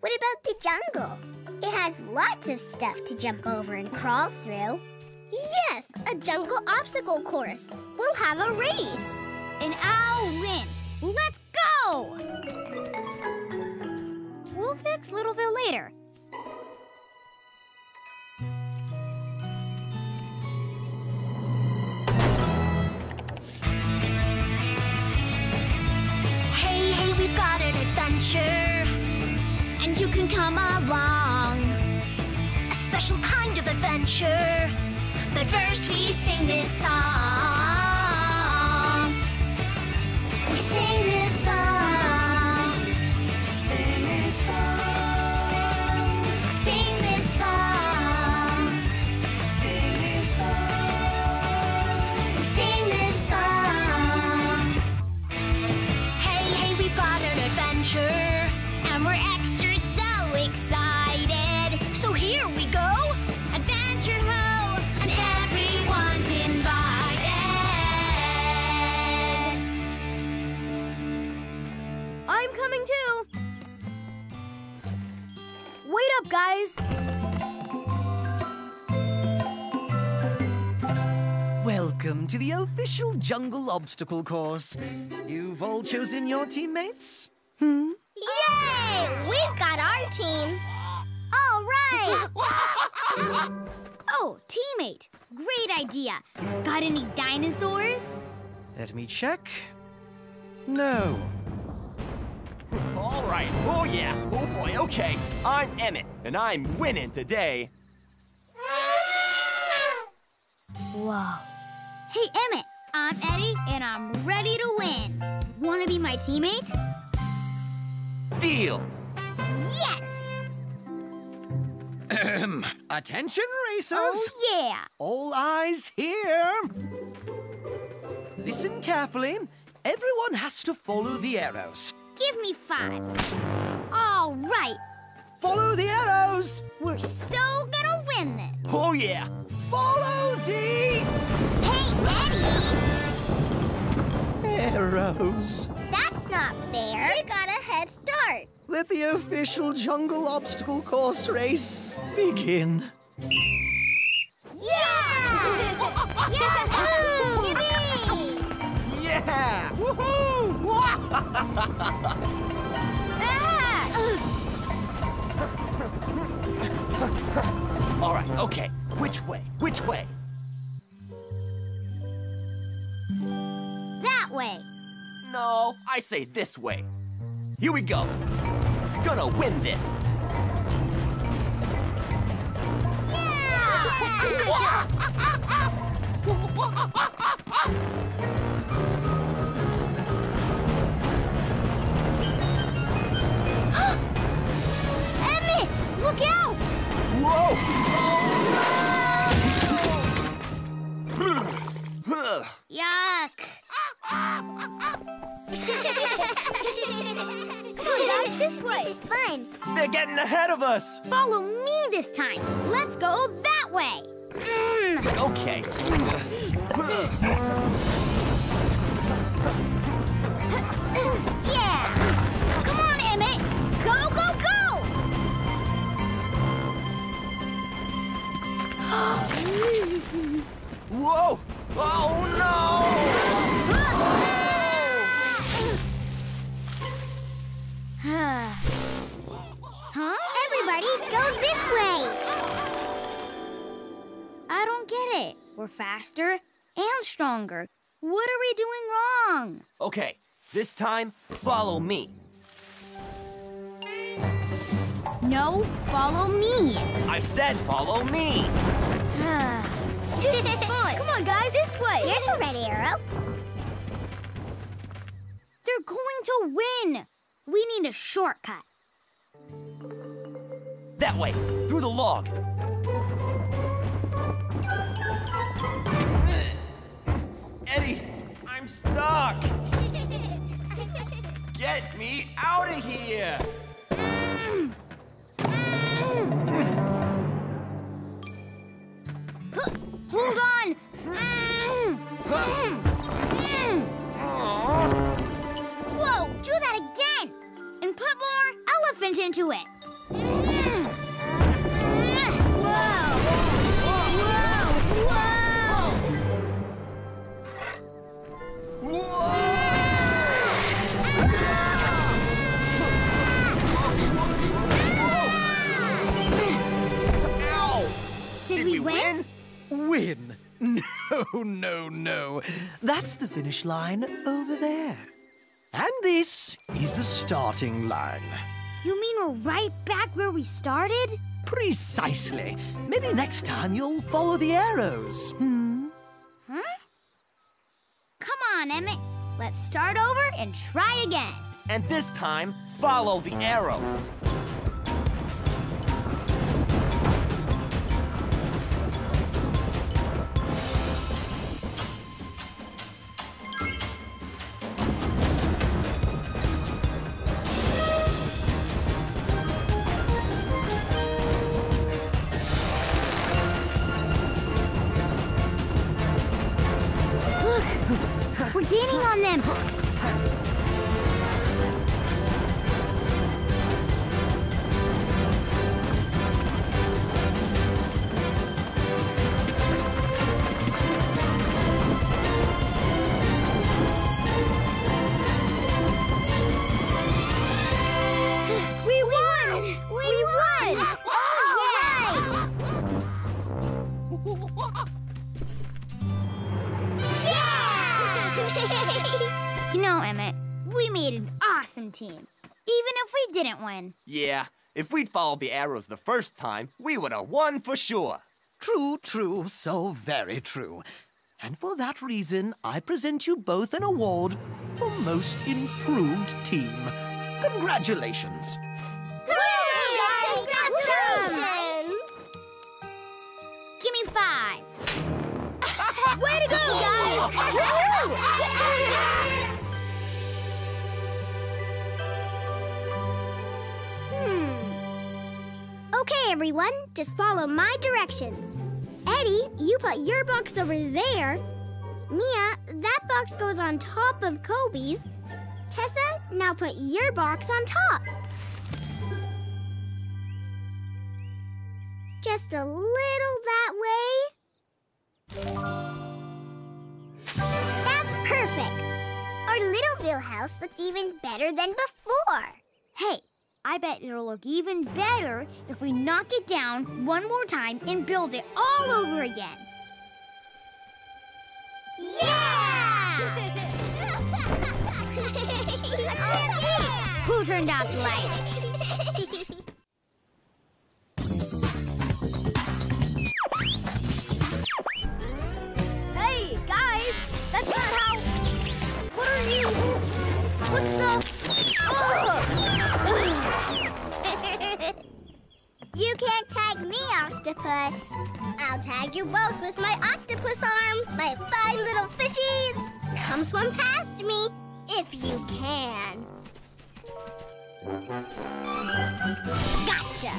What about the jungle? It has lots of stuff to jump over and crawl through. Yes, a jungle obstacle course. We'll have a race. And I'll win. Let's go! We'll fix Littleville later. Hey, hey, we've got an adventure. And you can come along. A special kind of adventure. But first we sing this song. We sing this song. Sing this song. Sing this song. Sing this song. Sing this song. Hey, hey, we've got an adventure. And we're extra so excited. So here we go. I'm coming too. Wait up, guys. Welcome to the official jungle obstacle course. You've all chosen your teammates? Hmm? Yay! We've got our team. All right. Oh, teammate. Great idea. Got any dinosaurs? Let me check. No. All right. Oh, yeah. Oh, boy. Okay. I'm Emmett, and I'm winning today. Whoa. Hey, Emmett. I'm Eddie, and I'm ready to win. Wanna be my teammate? Deal. Yes! Ahem. Attention, racers. Oh, yeah. All eyes here. Listen carefully. Everyone has to follow the arrows. Give me five. All right. Follow the arrows. We're so gonna win this. Oh, yeah. Follow the... Hey, Eddie! Arrows. That's not fair. You got a head start. Let the official jungle obstacle course race begin. Yeah! Yahoo! Yippee! Yeah! Woohoo! Ah! All right, okay. Which way? Which way? That way. No, I say this way. Here we go. Gonna win this. Yeah! Emmett, look out! Whoa! Oh, no! Yuck! Come on, guys, this way. This is fun. They're getting ahead of us. Follow me this time. Let's go that way. Mm. Okay. Yeah. Come on, Emmett. Go, go, go! Whoa! Oh, no! Huh? Everybody, go this way! I don't get it. We're faster and stronger. What are we doing wrong? Okay, this time, follow me. No, follow me. I said follow me. This is fun. Come on, guys, this way. Here's a red arrow. They're going to win. We need a shortcut. That way, through the log. Eddie, I'm stuck. Get me out of here. Mm. Mm. Hold on! Mm. Mm. Mm. Whoa! Do that again! And put more elephant into it! Mm. Whoa! Whoa! Whoa! Whoa! Whoa. Did we win? Win? No, no, no. That's the finish line over there. And this is the starting line. You mean we're right back where we started? Precisely. Maybe next time you'll follow the arrows. Hmm. Huh? Come on, Emmett. Let's start over and try again. And this time, follow the arrows. Yeah! You know, Emmett, we made an awesome team, even if we didn't win. Yeah, if we'd followed the arrows the first time, we would have won for sure. True, true, so very true. And for that reason, I present you both an award for Most Improved Team. Congratulations! Hooray! Congratulations! Give me five. Way to go, guys! hmm. Okay, everyone, just follow my directions. Eddie, you put your box over there. Mia, that box goes on top of Kobe's. Tessa, now put your box on top. Just a little that way. That's perfect. Our Littleville house looks even better than before. Hey, I bet it'll look even better if we knock it down one more time and build it all over again. Yeah! Oh, who turned off the light? Hey, guys! That's not how... What are you... What's the... Oh! You can't tag me, Octopus. I'll tag you both with my octopus arms, my fine little fishies. Come swim past me. If you can. Gotcha!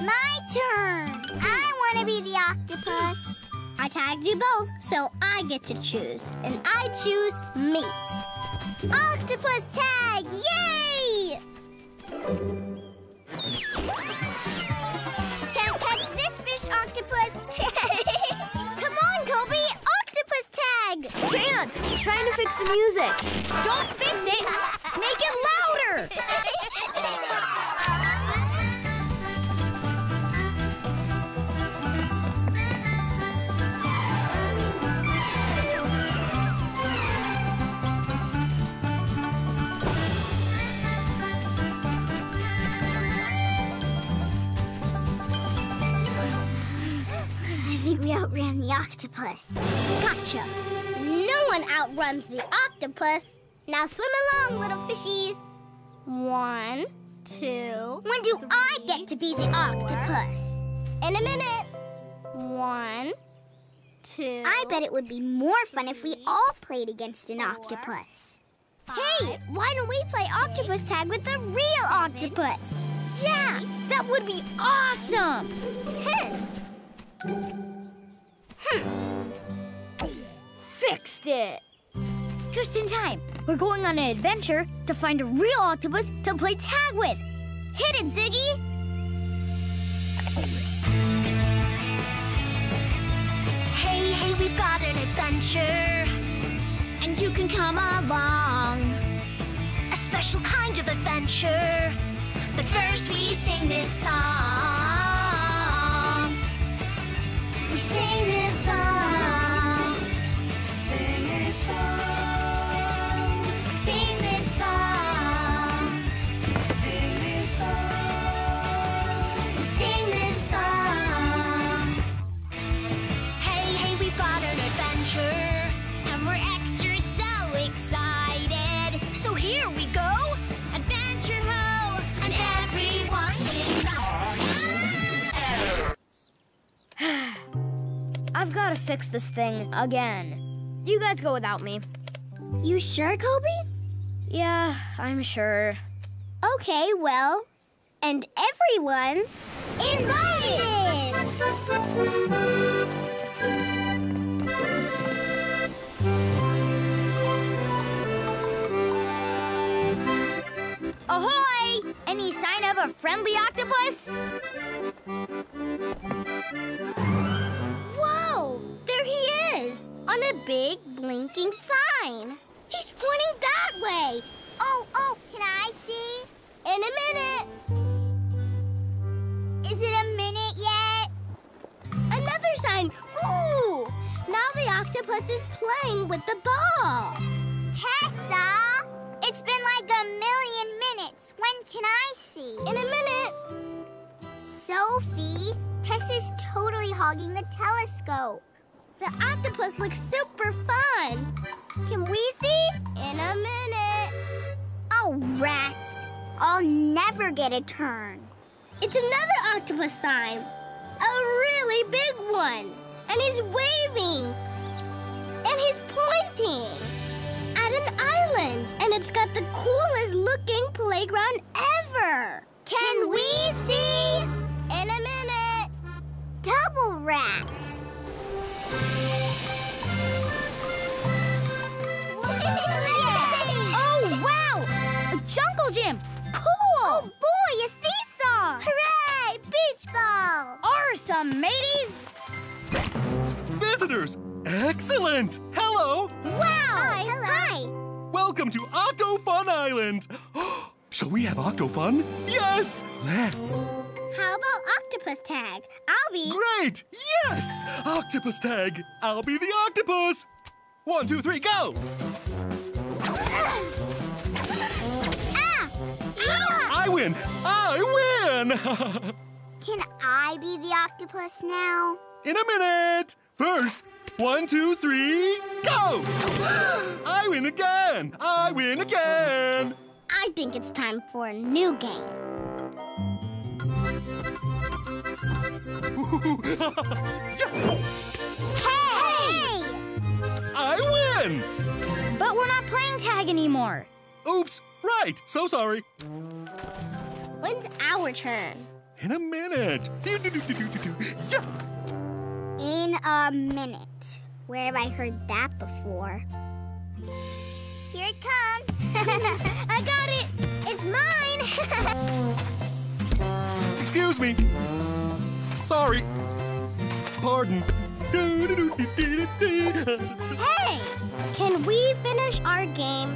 My turn! I want to be the octopus. I tagged you both, so I get to choose. And I choose me. Octopus tag! Yay! Can't catch this fish, octopus! Come on, Kobe! Octopus tag! Can't! Trying to fix the music. Don't fix it! Make it louder! I think we outran the octopus. Gotcha! No one outruns the octopus. Now swim along, little fishies. One, two, When do three, I get to be the four. octopus? In a minute. One, two... I bet it would be more fun if we all played against an four, octopus. Five, hey, why don't we play six, octopus tag with the real seven, octopus? Eight, yeah, that would be awesome. Ten. Hmm. Fixed it. Just in time. We're going on an adventure to find a real octopus to play tag with. Hit it, Ziggy! Hey, hey, we've got an adventure, and you can come along. A special kind of adventure, but first we sing this song. We sing this song. Sing this song. I've got to fix this thing again. You guys go without me. You sure, Kobe? Yeah, I'm sure. Okay, well, and everyone's invited! Ahoy! Any sign of a friendly octopus? Whoa! There he is! On a big, blinking sign. He's pointing that way! Oh, oh, can I see? In a minute! Is it a minute yet? Another sign! Oh, octopus is playing with the ball. Tessa! It's been like a million minutes. When can I see? In a minute. Sophie, Tessa's totally hogging the telescope. The octopus looks super fun. Can we see? In a minute. Oh, rats. I'll never get a turn. It's another octopus sign. A really big one. And he's waving. And he's pointing at an island. And it's got the coolest looking playground ever. Can, Can we see? In a minute. Double rats. Oh, wow! A jungle gym! Cool! Oh, boy, a seesaw! Hooray! Beach ball! Or some mateys! Visitors! Excellent! Hello! Wow! Hi! Hello. Hi! Welcome to Octo Fun Island! Shall we have Octo Fun? Yes! Let's! How about Octopus Tag? I'll be... Great! Yes! Octopus Tag! I'll be the octopus! One, two, three, go! Ah! Ah! I win! I win! Can I be the octopus now? In a minute! First, one, two, three, go! I win again! I win again! I think it's time for a new game. Yeah. Hey! Hey! I win! But we're not playing tag anymore. Oops, right, so sorry. When's our turn? In a minute. Yeah. In a minute. Where have I heard that before? Here it comes. I got it. It's mine. Excuse me. Sorry. Pardon. Hey! Can we finish our game?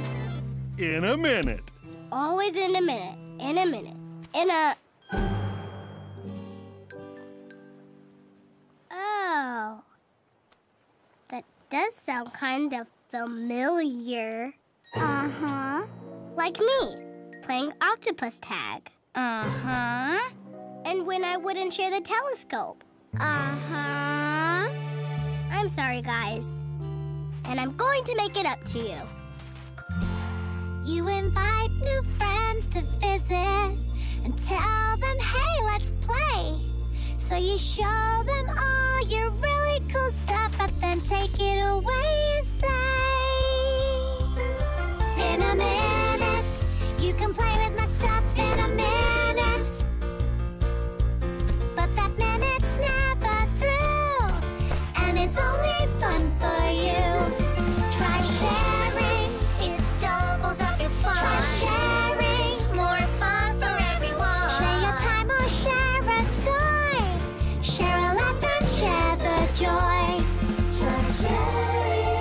In a minute. Always in a minute. In a minute. In a... Oh. That does sound kind of familiar. Uh-huh. Like me, playing octopus tag. Uh-huh. And when I wouldn't share the telescope. Uh-huh. I'm sorry, guys. And I'm going to make it up to you. You invite new friends to visit and tell them, hey, let's play. So you show them all your really cool stuff, but then take it away and say, in a minute, you can play with my stuff in a minute. It's only fun for you. Try sharing. It doubles up your fun. Try sharing. More fun for everyone. Share your time or share a toy. Share a laugh and share the joy. Try sharing.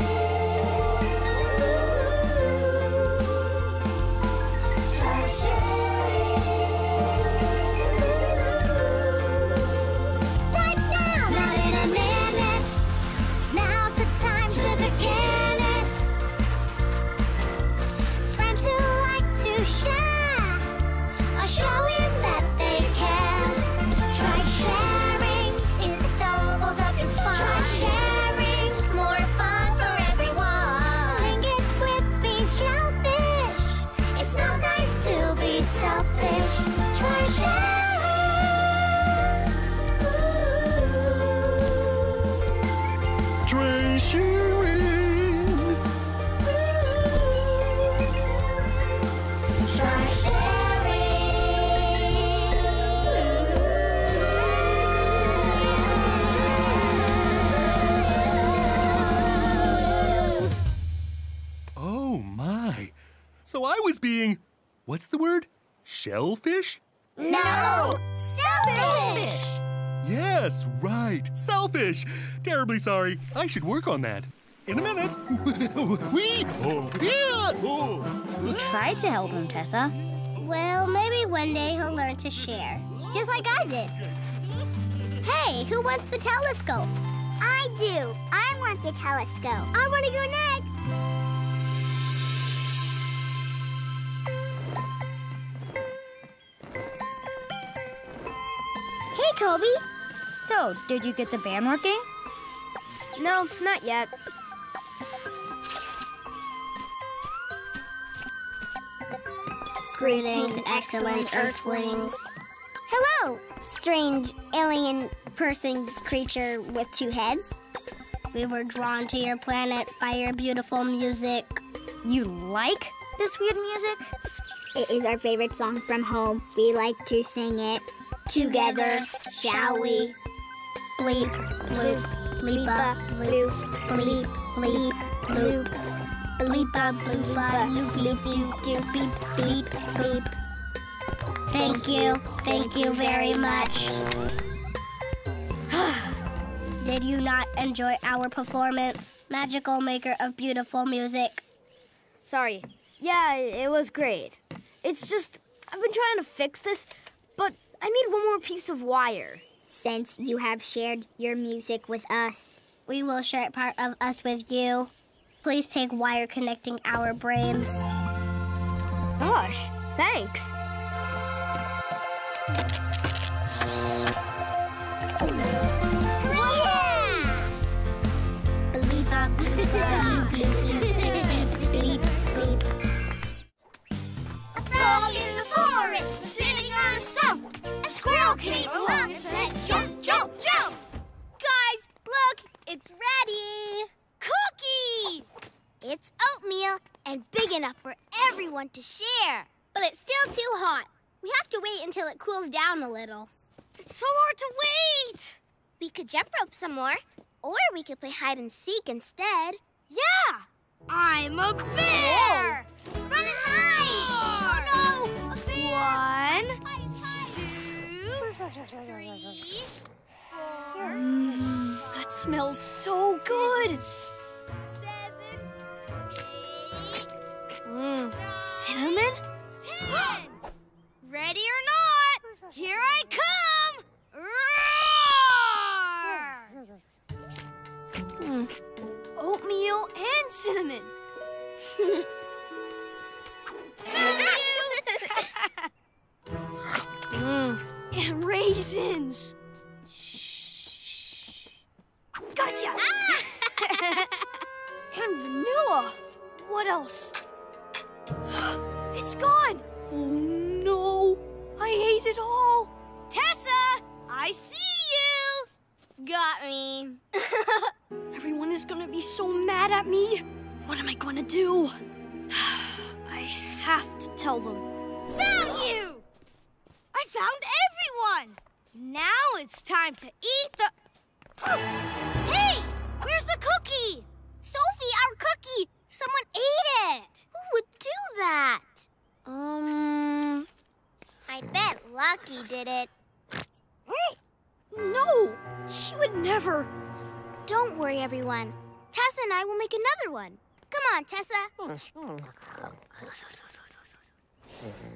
Try sharing. Right now. Not in a minute. So I was being, what's the word? Shellfish? No! Selfish! Yes, right. Selfish. Terribly sorry. I should work on that. In a minute. We We tried to help him, Tessa. Well, maybe one day he'll learn to share. Just like I did. Hey, who wants the telescope? I do. I want want the telescope. I want to go next. Hey, Kobe. So, did you get the van working? No, not yet. Greetings, excellent Earthlings. Hello, strange alien person creature with two heads. We were drawn to your planet by your beautiful music. You like this weird music? It is our favorite song from home. We like to sing it. Together, shall we? Bleep, bloop, bleepa, bloop, bleep, bleep, bloop, bleepa, bloopa, bloop, bleep, doop, doop, beep, bleep, bleep. Thank you. Thank you very much. Did you not enjoy our performance, magical maker of beautiful music? Sorry. Yeah, it was great. It's just, I've been trying to fix this, but I need one more piece of wire. Since you have shared your music with us, we will share part of us with you. Please take wire connecting our brains. Gosh, thanks. A frog in the forest was sitting on a stump. A squirrel came along and said, jump, jump, jump. Guys, look, it's ready. Cookie! It's oatmeal and big enough for everyone to share. But it's still too hot. We have to wait until it cools down a little. It's so hard to wait. We could jump rope some more. Or we could play hide and seek instead. Yeah! I'm a bear! Whoa. Run and hide! Oh, no! A bear! One, hide, hide. Two, three, four. Mm, that smells so good! Seven, eight, mm. nine, cinnamon? Ten! Ready or not, here I come! Roar! Mm. Oatmeal and cinnamon. mm. And raisins. Shh. Gotcha. Ah! And vanilla. What else? It's gone. Oh no! I ate it all. Tessa, I see you. Got me. Everyone is gonna be so mad at me. What am I gonna do? I have to tell them. Found you! I found everyone! Now it's time to eat the... Oh. Hey! Where's the cookie? Sophie, our cookie! Someone ate it! Who would do that? Um... I bet Lucky did it. No! He would never... Don't worry, everyone. Tessa and I will make another one. Come on, Tessa.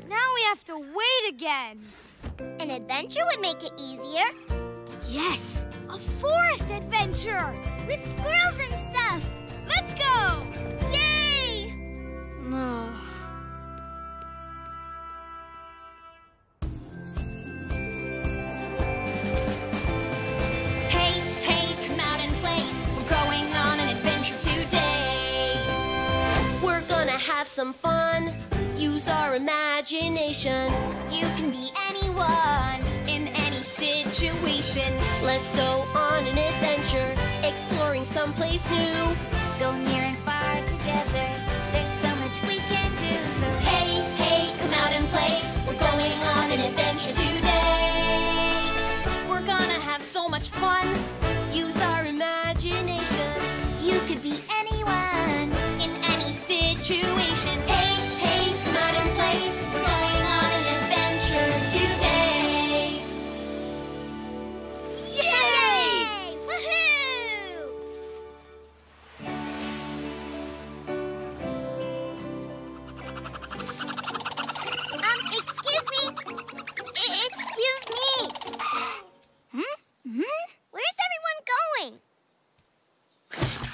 Now we have to wait again. An adventure would make it easier. Yes, a forest adventure. With squirrels and stuff. Let's go! Yay! Have some fun, use our imagination. You can be anyone in any situation. Let's go on an adventure, exploring someplace new. Go near and far together, there's so much we can do. So hey, hey, come out and play. We're going on an adventure today. We're gonna have so much fun, use our imagination. You could be anyone in any situation. Hmm? Where's everyone going?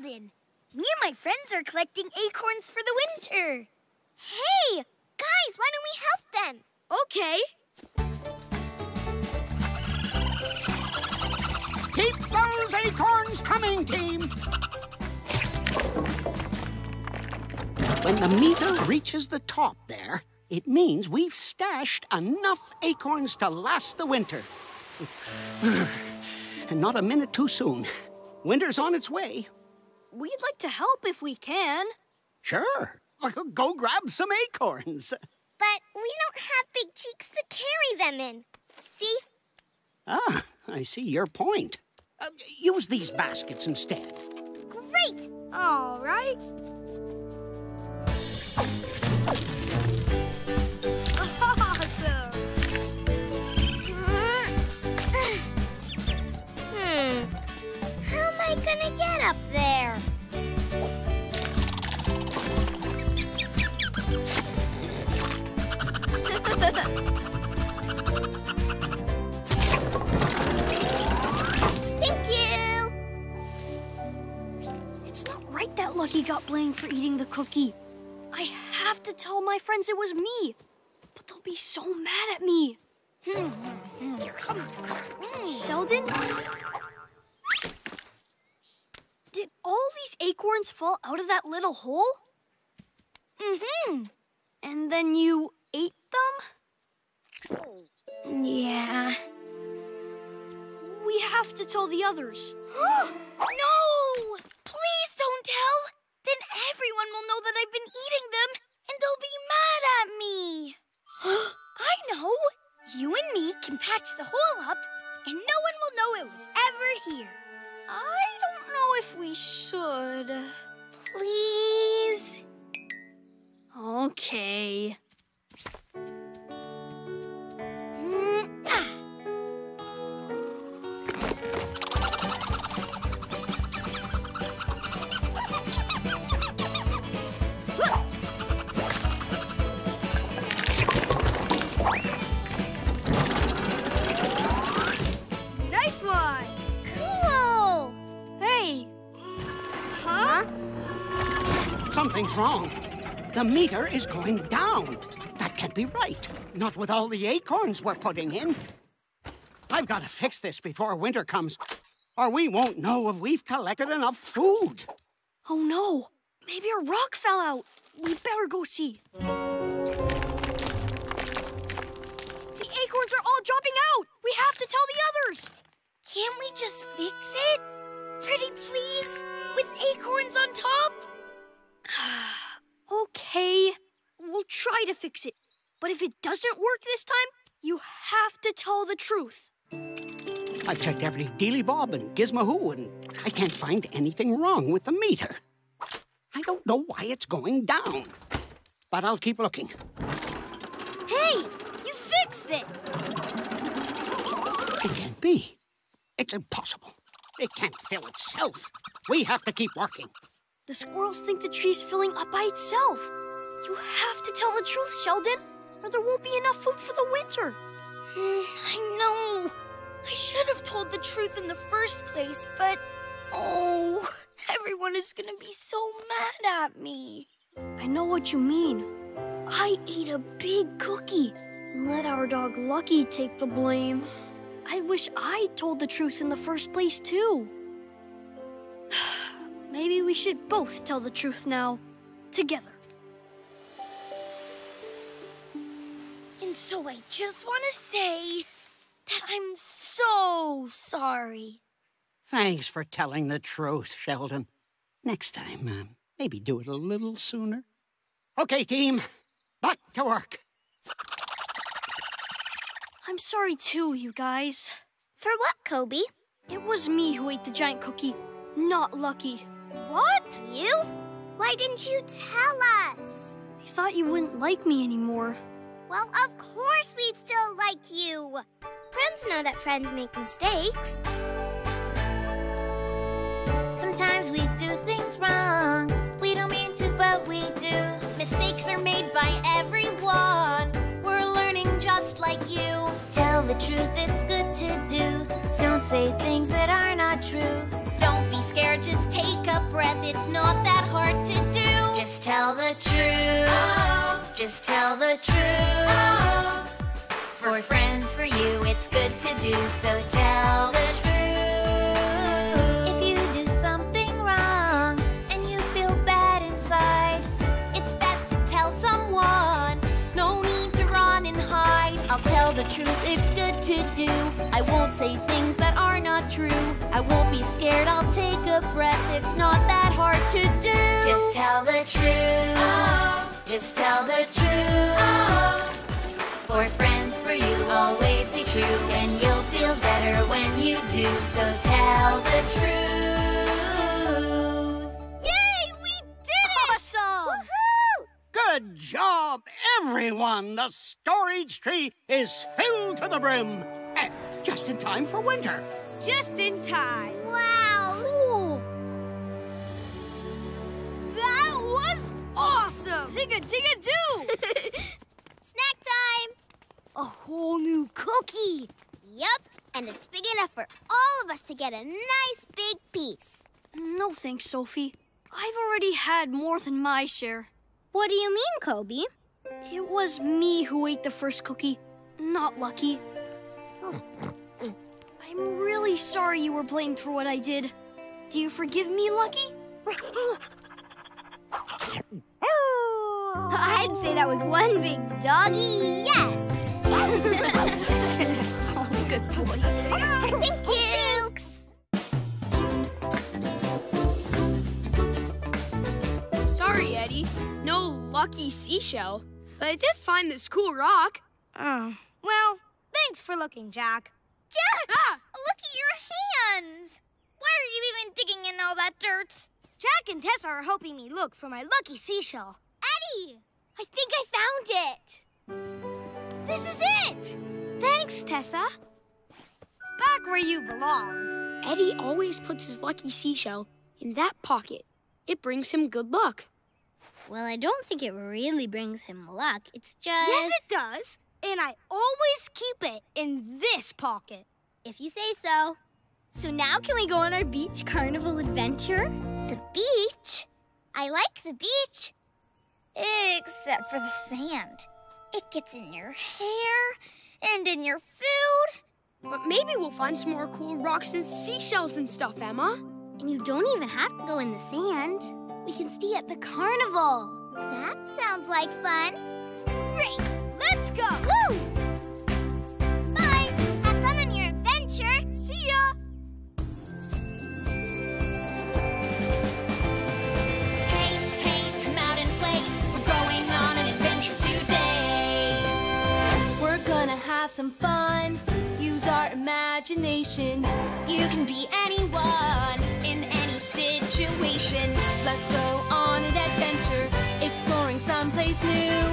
garden. Me and my friends are collecting acorns for the winter. Hey, guys, why don't we help them? Okay. Keep those acorns coming, team. When the meter reaches the top there, it means we've stashed enough acorns to last the winter. And not a minute too soon. Winter's on its way. We'd like to help if we can. Sure. Go grab some acorns. But we don't have big cheeks to carry them in. See? Ah, I see your point. Uh, use these baskets instead. Great! All right. Awesome! Hmm. How am I gonna get up there? Thank you! It's not right that Lucky got blamed for eating the cookie. I have to tell my friends it was me, but they'll be so mad at me. Come on. Sheldon? Did all these acorns fall out of that little hole? Mm-hmm. And then you ate them? Yeah. We have to tell the others. No! Please don't tell! Then everyone will know that I've been eating them, and they'll be mad at me. I know! You and me can patch the hole up, and no one will know it was ever here. I don't know if we should. Please? Okay. Mm-ah. Something's wrong. The meter is going down. That can't be right. Not with all the acorns we're putting in. I've got to fix this before winter comes, or we won't know if we've collected enough food. Oh, no. Maybe a rock fell out. We'd better go see. The acorns are all dropping out. We have to tell the others. Can't we just fix it? Pretty please? With acorns on top? Okay, we'll try to fix it. But if it doesn't work this time, you have to tell the truth. I've checked every Dealey Bob and Gizmahoo, and I can't find anything wrong with the meter. I don't know why it's going down, but I'll keep looking. Hey, you fixed it! It can't be. It's impossible. It can't fill itself. We have to keep working. The squirrels think the tree's filling up by itself. You have to tell the truth, Sheldon, or there won't be enough food for the winter. Mm, I know. I should have told the truth in the first place, but... Oh, everyone is going to be so mad at me. I know what you mean. I ate a big cookie and let our dog Lucky take the blame. I wish I told the truth in the first place, too. Maybe we should both tell the truth now, together. And so I just want to say that I'm so sorry. Thanks for telling the truth, Sheldon. Next time, uh, maybe do it a little sooner. Okay, team, back to work. I'm sorry too, you guys. For what, Kobe? It was me who ate the giant cookie, not Lucky. What? You? Why didn't you tell us? I thought you wouldn't like me anymore. Well, of course we'd still like you. Friends know that friends make mistakes. Sometimes we do things wrong. We don't mean to, but we do. Mistakes are made by everyone. We're learning just like you. Tell the truth, it's good to do. Don't say things that are not true. Don't be scared, just take a breath. It's not that hard to do. Just tell the truth. Oh. Just tell the truth. Oh. For friends, for you, it's good to do. So tell the truth. If you do something wrong and you feel bad inside, it's best to tell someone. No need to run and hide. I'll tell the truth. It's good to do. I won't say things that are not true. I won't be scared. I'll take a breath. It's not that hard to do. Just tell the truth. Oh. Just tell the truth. Oh. For friends, for you, always be true, and you'll feel better when you do. So tell the truth. Yay! We did it! Awesome! Woohoo! Good job, everyone. The storage tree is filled to the brim, and just in time for winter. Just in time. Wow. Ooh. That was awesome. Zigga digga doo. Snack time. A whole new cookie. Yup. And it's big enough for all of us to get a nice big piece. No thanks, Sophie. I've already had more than my share. What do you mean, Kobe? It was me who ate the first cookie. Not Lucky. I'm really sorry you were blamed for what I did. Do you forgive me, Lucky? I'd say that was one big doggy yes! Oh, good boy. Thank you! Thanks! Sorry, Eddie. No Lucky seashell. But I did find this cool rock. Oh. Well, thanks for looking, Jack. Jack! Ah! Look at your hands! Why are you even digging in all that dirt? Jack and Tessa are helping me look for my lucky seashell. Eddie! I think I found it! This is it! Thanks, Tessa. Back where you belong. Eddie always puts his lucky seashell in that pocket. It brings him good luck. Well, I don't think it really brings him luck. It's just... Yes, it does! And I always keep it in this pocket. If you say so. So now can we go on our beach carnival adventure? The beach? I like the beach. Except for the sand. It gets in your hair and in your food. But maybe we'll find some more cool rocks and seashells and stuff, Emma. And you don't even have to go in the sand. We can stay at the carnival. That sounds like fun. Great. Let's go! Woo! Bye! Have fun on your adventure! See ya! Hey, hey, come out and play. We're going on an adventure today. We're gonna have some fun. Use our imagination. You can be anyone in any situation. Let's go on an adventure, exploring someplace new.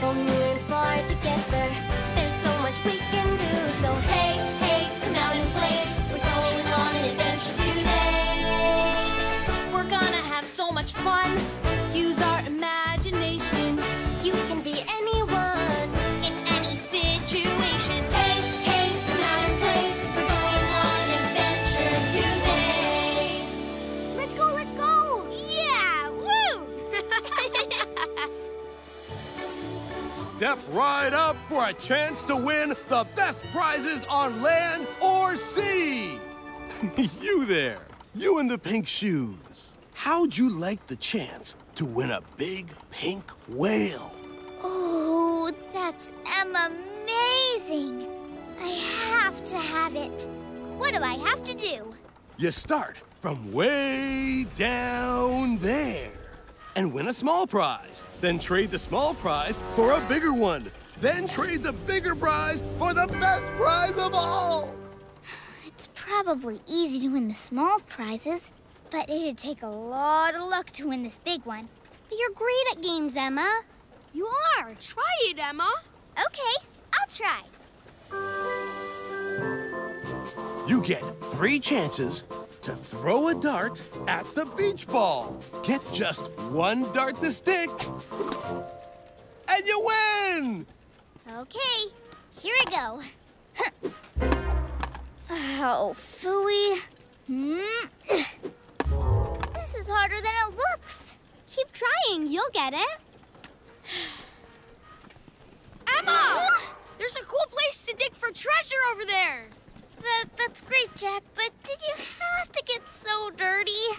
We'll move far together. There's so much we can do. So hey, hey, come out and play. We're going on an adventure today. We're gonna have so much fun. Use our imagination. You can be anyone in any situation. Hey, hey, come out and play. We're going on an adventure today. Let's go, let's go! Yeah, woo! Step right up for a chance to win the best prizes on land or sea! You there, you in the pink shoes. How'd you like the chance to win a big pink whale? Oh, that's amazing! I have to have it. What do I have to do? You start from way down there and win a small prize. Then trade the small prize for a bigger one. Then trade the bigger prize for the best prize of all. It's probably easy to win the small prizes, but it'd take a lot of luck to win this big one. But you're great at games, Emma. You are. Try it, Emma. Okay, I'll try. You get three chances to throw a dart at the beach ball. Get just one dart to stick, and you win! Okay, here I go. Huh. Oh, phooey. Mm. harder than it looks. Keep trying, you'll get it. Emma! What? There's a cool place to dig for treasure over there. That, that's great, Jack, but did you have to get so dirty?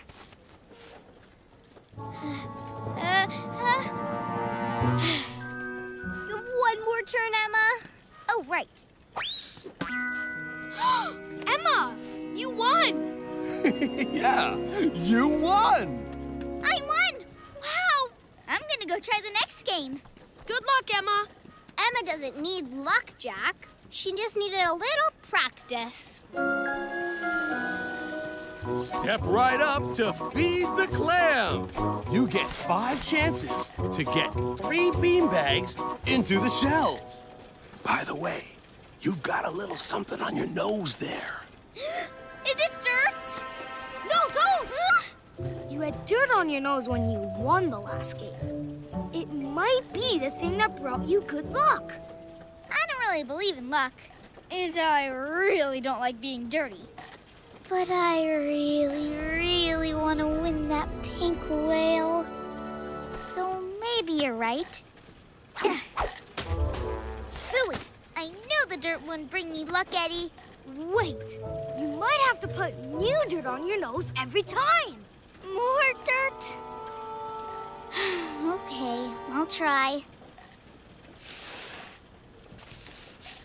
Uh, uh, uh. You have one more turn, Emma. Oh, right. Emma, you won! Yeah, you won! I won! Wow! I'm gonna go try the next game. Good luck, Emma. Emma doesn't need luck, Jack. She just needed a little practice. Step right up to feed the clams. You get five chances to get three beanbags into the shells. By the way, you've got a little something on your nose there. Is it dirt? No, don't! You had dirt on your nose when you won the last game. It might be the thing that brought you good luck. I don't really believe in luck. And I really don't like being dirty. But I really, really want to win that pink whale. So maybe you're right. Silly. I knew the dirt wouldn't bring me luck, Eddie. Wait. You might have to put new dirt on your nose every time. More dirt? Okay, I'll try.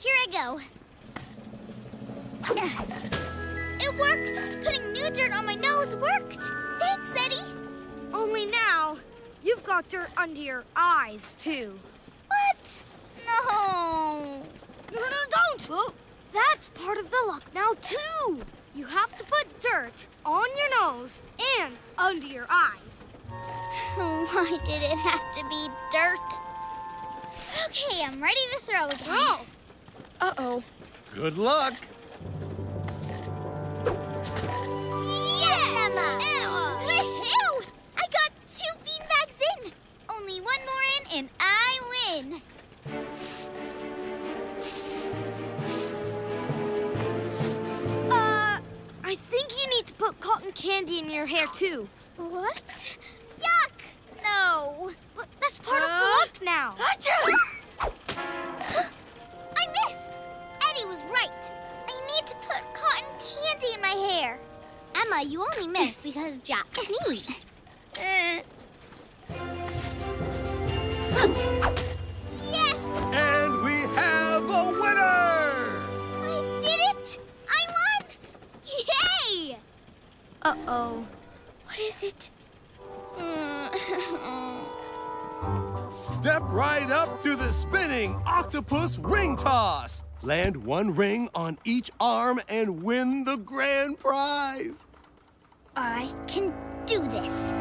Here I go. It worked! Putting new dirt on my nose worked! Thanks, Eddie! Only now, you've got dirt under your eyes, too. What? No! No, no, no, don't! Well, that's part of the luck now, too! You have to put dirt on your nose and under your eyes. Why did it have to be dirt? Okay, I'm ready to throw again. Oh. Uh-oh. Good luck. Yes, Emma! Emma. Woohoo! I got two beanbags in. Only one more in and I win. Uh, I think you need to put cotton candy in your hair, too. What? Yuck! No. But that's part uh, of the luck now. Achoo! I missed! Eddie was right. I need to put cotton candy in my hair. Emma, you only missed because Jack sneezed. uh. Yes! And we have a winner! I did it! I won! Yay! Uh-oh. What is it? Step right up to the spinning octopus ring toss. Land one ring on each arm and win the grand prize. I can do this.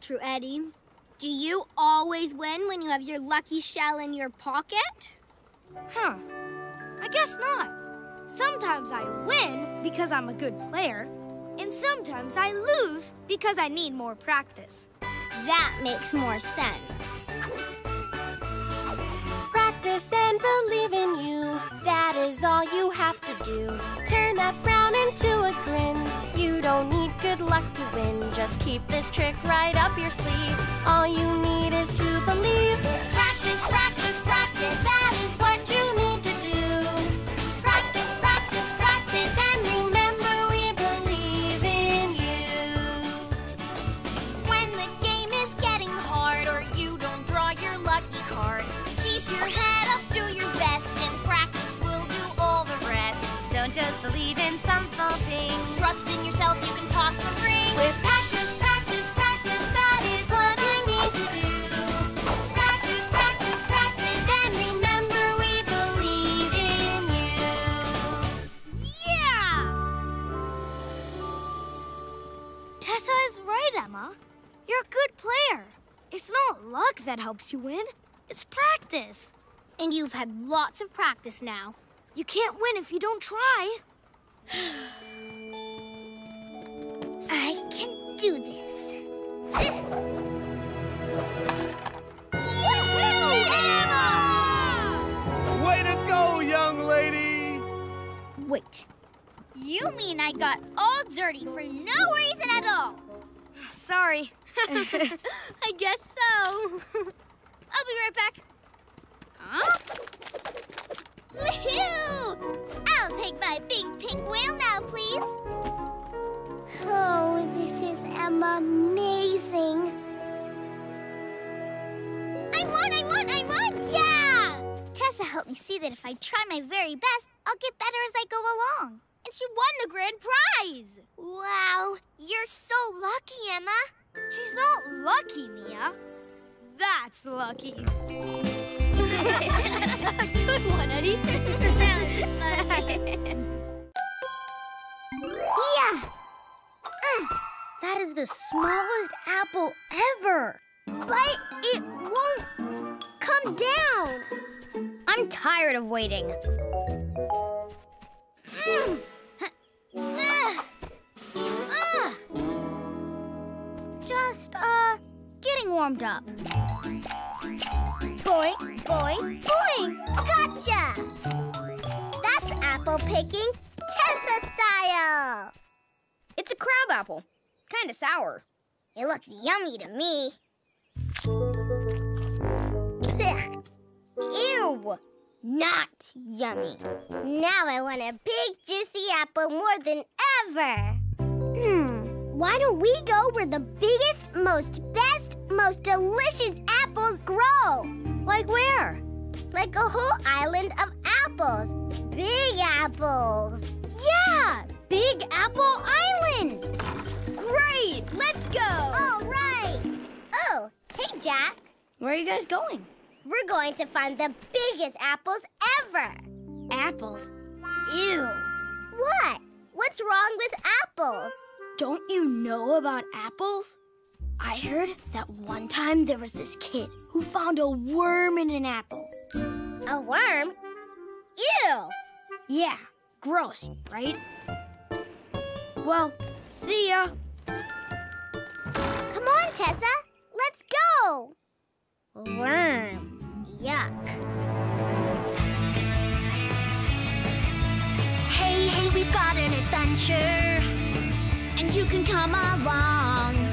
True, Eddie. Do you always win when you have your lucky shell in your pocket? Huh. I guess not. Sometimes I win because I'm a good player, and sometimes I lose because I need more practice. That makes more sense. Practice and believe in you. That is all you have to do. Turn that frown into a grin. You don't need good good luck to win. Just keep this trick right up your sleeve. All you need is to believe. It's practice, practice, practice. That is what you need to do. Practice, practice, practice. And remember, we believe in you. When the game is getting hard or you don't draw your lucky card, keep your head up, do your best, and practice will do all the rest. Don't just believe in some small thing. Trust in yourself, you can toss the ring. With practice, practice, practice, that is what you need to do. Practice, practice, practice, and remember, we believe in you. Yeah! Tessa is right, Emma. You're a good player. It's not luck that helps you win. It's practice. And you've had lots of practice now. You can't win if you don't try. I can do this. Yay! Way to go, young lady! Wait. You mean I got all dirty for no reason at all? Sorry. I guess so. I'll be right back. Huh? Woohoo! I'll take my big pink whale now, please. Oh, this is amazing. I won! I won! I won! Yeah! Tessa helped me see that if I try my very best, I'll get better as I go along. And she won the grand prize! Wow, you're so lucky, Emma. She's not lucky, Mia. That's lucky. Good one, Eddie. That was funny. Yeah. Mm. That is the smallest apple ever. But it won't come down. I'm tired of waiting. Mm. Uh. Uh. Just, uh, getting warmed up. Boing, boing, boing! Gotcha! That's apple picking, Tessa style! It's a crab apple. Kinda sour. It looks yummy to me. Blech. Ew! Not yummy. Now I want a big, juicy apple more than ever. Hmm. Why don't we go where the biggest, most best, most delicious apples grow? Like where? Like a whole island of apples. Big apples. Yeah! Big Apple Island! Great! Let's go! All right! Oh, hey, Jack. Where are you guys going? We're going to find the biggest apples ever. Apples? Ew. What? What's wrong with apples? Don't you know about apples? I heard that one time there was this kid who found a worm in an apple. A worm? Ew! Yeah, gross, right? Well, see ya. Come on, Tessa. Let's go. Worms. Yuck. Hey, hey, we've got an adventure. And you can come along.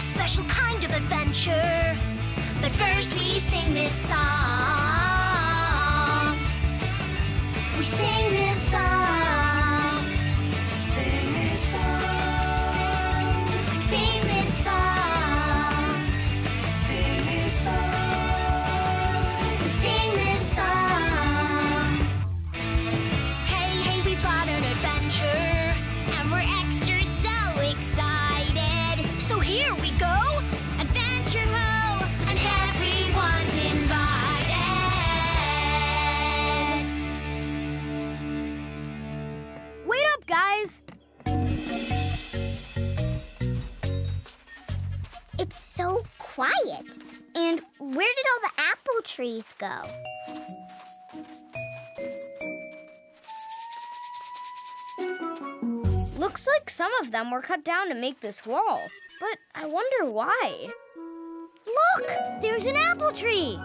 Special kind of adventure. But first we sing this song. We sing this song. Sing this song. Sing this song. Sing this song. Sing this song. Hey, hey, we've got an adventure. And we're extra so excited. So here we go, adventure ho, and everyone's invited. Wait up, guys. It's so quiet. And where did all the apple trees go? Looks like some of them were cut down to make this wall. But I wonder why. Look! There's an apple tree!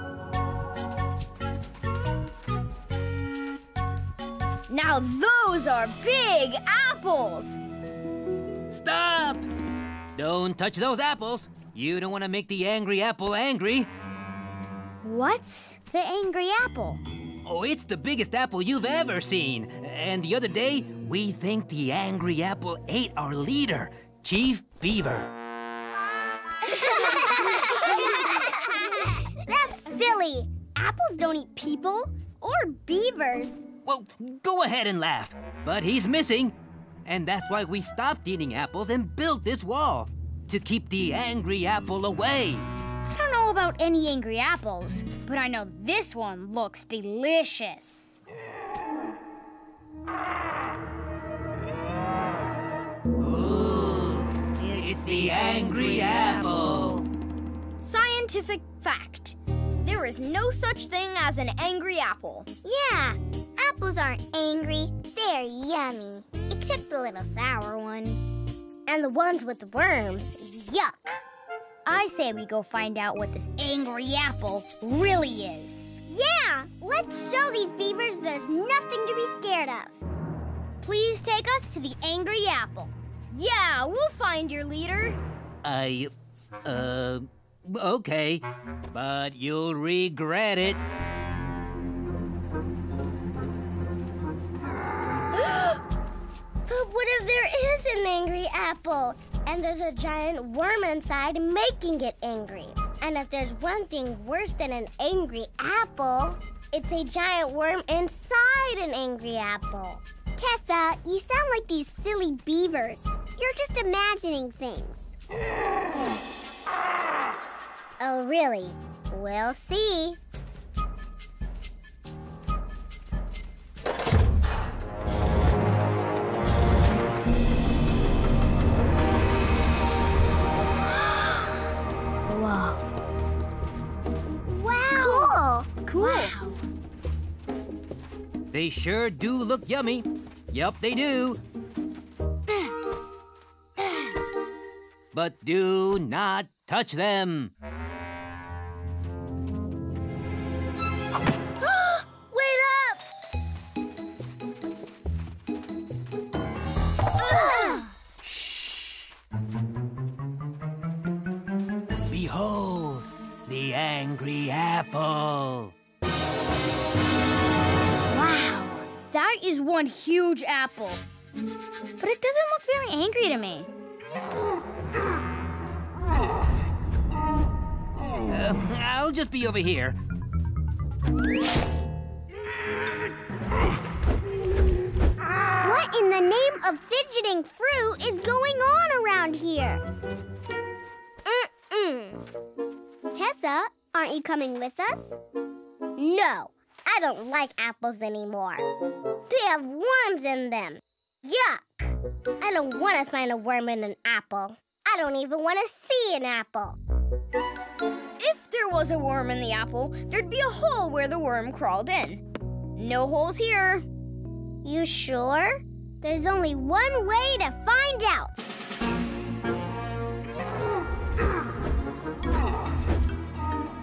Now those are big apples! Stop! Don't touch those apples. You don't want to make the angry apple angry. What's the angry apple? Oh, it's the biggest apple you've ever seen. And the other day, we think the angry apple ate our leader, Chief Beaver. That's silly. Apples don't eat people or beavers. Well, go ahead and laugh. But he's missing. And that's why we stopped eating apples and built this wall. To keep the angry apple away. I don't know about any angry apples, but I know this one looks delicious. Ooh, it's the angry apple. Scientific fact. There is no such thing as an angry apple. Yeah, apples aren't angry. They're yummy, except the little sour ones. And the ones with the worms. Yuck. I say we go find out what this angry apple really is. Yeah! Let's show these beavers there's nothing to be scared of. Please take us to the angry apple. Yeah, we'll find your leader. I... Uh... Okay. But you'll regret it. But what if there is an angry apple? And there's a giant worm inside making it angry. And if there's one thing worse than an angry apple, it's a giant worm inside an angry apple. Tessa, you sound like these silly beavers. You're just imagining things. Oh, really? We'll see. Wow. Wow. Cool. Cool. Wow. They sure do look yummy. Yep, they do. But do not touch them. Wait up! Ah! Behold, the angry apple. Wow, that is one huge apple. But it doesn't look very angry to me. Uh, I'll just be over here. What in the name of fidgeting fruit is going on around here? Mm-mm. Tessa, aren't you coming with us? No, I don't like apples anymore. They have worms in them. Yuck! I don't want to find a worm in an apple. I don't even want to see an apple. If there was a worm in the apple, there'd be a hole where the worm crawled in. No holes here. You sure? There's only one way to find out.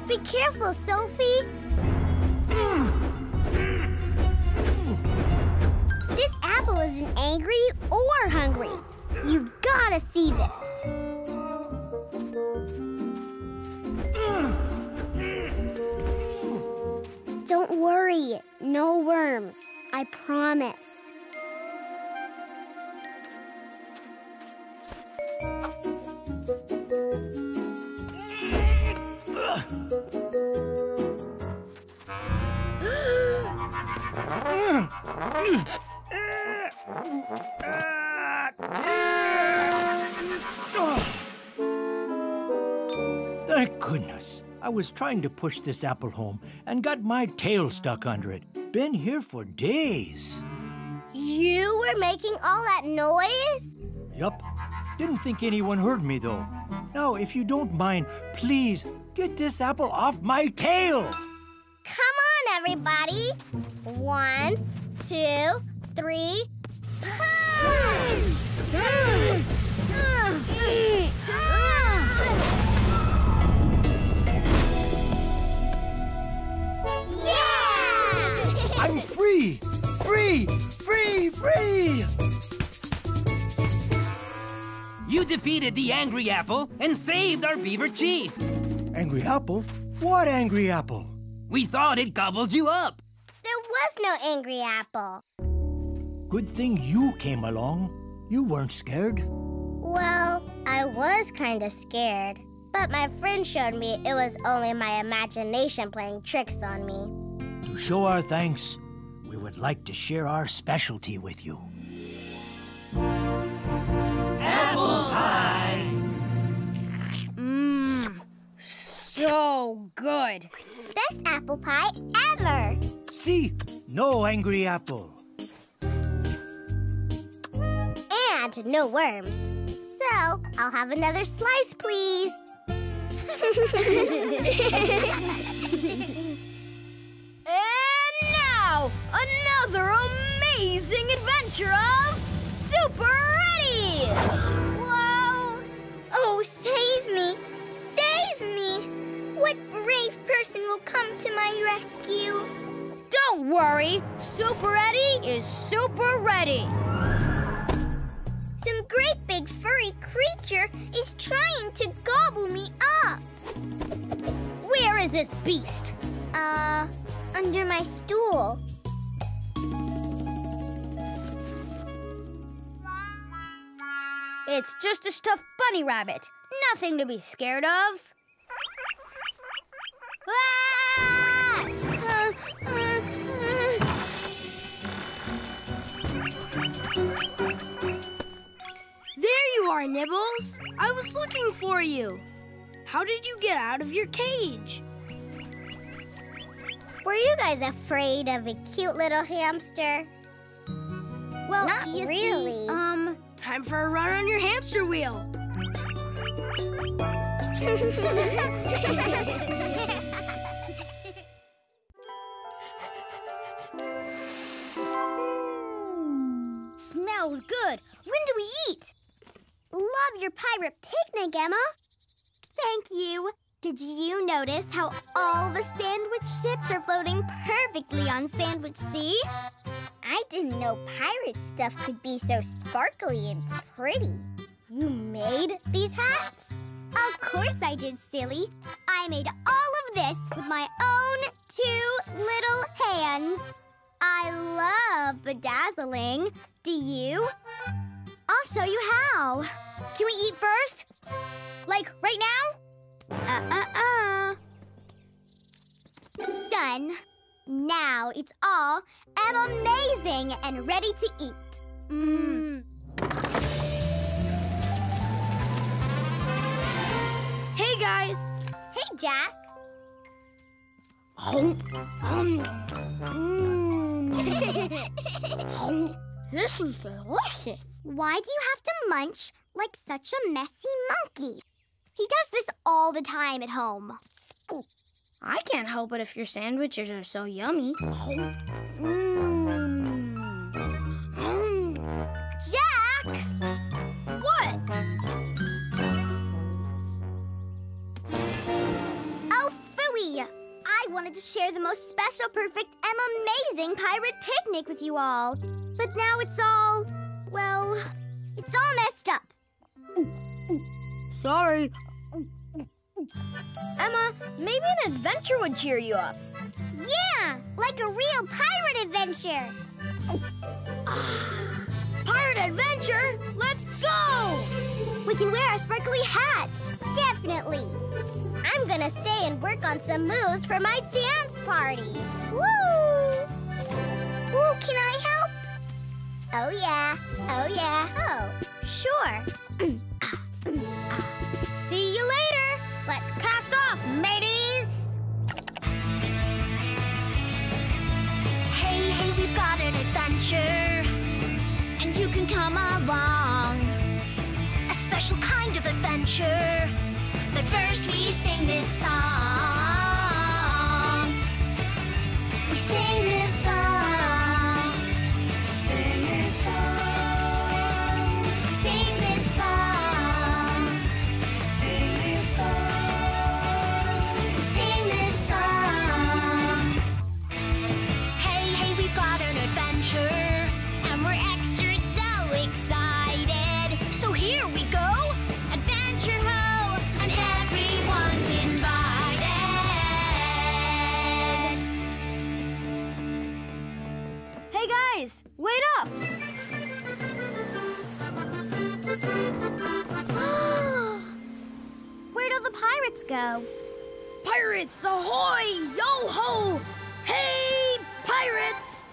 Be careful, Sophie. This apple isn't angry or hungry. You've got to see this. Don't worry, no worms. I promise. Thank goodness. I was trying to push this apple home and got my tail stuck under it. Been here for days. You were making all that noise? Yup. Didn't think anyone heard me, though. Now, if you don't mind, please get this apple off my tail. Come on, everybody. One, two, three, punch! I'm free! Free! Free! Free! You defeated the Angry Apple and saved our beaver chief. Angry Apple? What Angry Apple? We thought it gobbled you up. There was no Angry Apple. Good thing you came along. You weren't scared. Well, I was kind of scared. But my friend showed me it was only my imagination playing tricks on me. To show our thanks, we would like to share our specialty with you. Apple pie! Mmm, so good. Best apple pie ever! See, no Angry Apple. And no worms. So, I'll have another slice, please. And now, another amazing adventure of Super Eddie! Whoa! Oh, save me! Save me! What brave person will come to my rescue? Don't worry! Super Eddie is super ready! Some great big furry creature is trying to gobble me up. Where is this beast? Uh, under my stool. It's just a stuffed bunny rabbit. Nothing to be scared of. Ah! Uh, uh, Are, Nibbles. I was looking for you. How did you get out of your cage? Were you guys afraid of a cute little hamster? Well, not you really. See, um, time for a run on your hamster wheel. Smells good. When do we eat? Love your pirate picnic, Emma. Thank you. Did you notice how all the sandwich ships are floating perfectly on Sandwich Sea? I didn't know pirate stuff could be so sparkly and pretty. You made these hats? Of course I did, silly. I made all of this with my own two little hands. I love bedazzling. Do you? I'll show you how. Can we eat first? Like, right now? Uh-uh-uh. Done. Now it's all amazing and ready to eat. Mmm. Hey, guys. Hey, Jack. Mmm. This is delicious. Why do you have to munch like such a messy monkey? He does this all the time at home. I can't help it if your sandwiches are so yummy. Mm. Mm. Jack! What? Oh, phooey! I wanted to share the most special, perfect, and amazing pirate picnic with you all. But now it's all, well, it's all messed up. Sorry. Emma, maybe an adventure would cheer you up. Yeah, like a real pirate adventure. Ah, pirate adventure? Let's go! We can wear our sparkly hats. Definitely. I'm gonna stay and work on some moves for my dance party. Woo! Ooh, can I help? Oh, yeah. Oh, yeah. Oh, sure. See you later. Let's cast off, mateys. Hey, hey, we've got an adventure. And you can come along. A special kind of adventure. But first we sing this song. We sing this song. And we're extra so excited. So here we go. Guys, wait up! Where'd all the pirates go? Pirates ahoy! Yo-ho! Hey, pirates!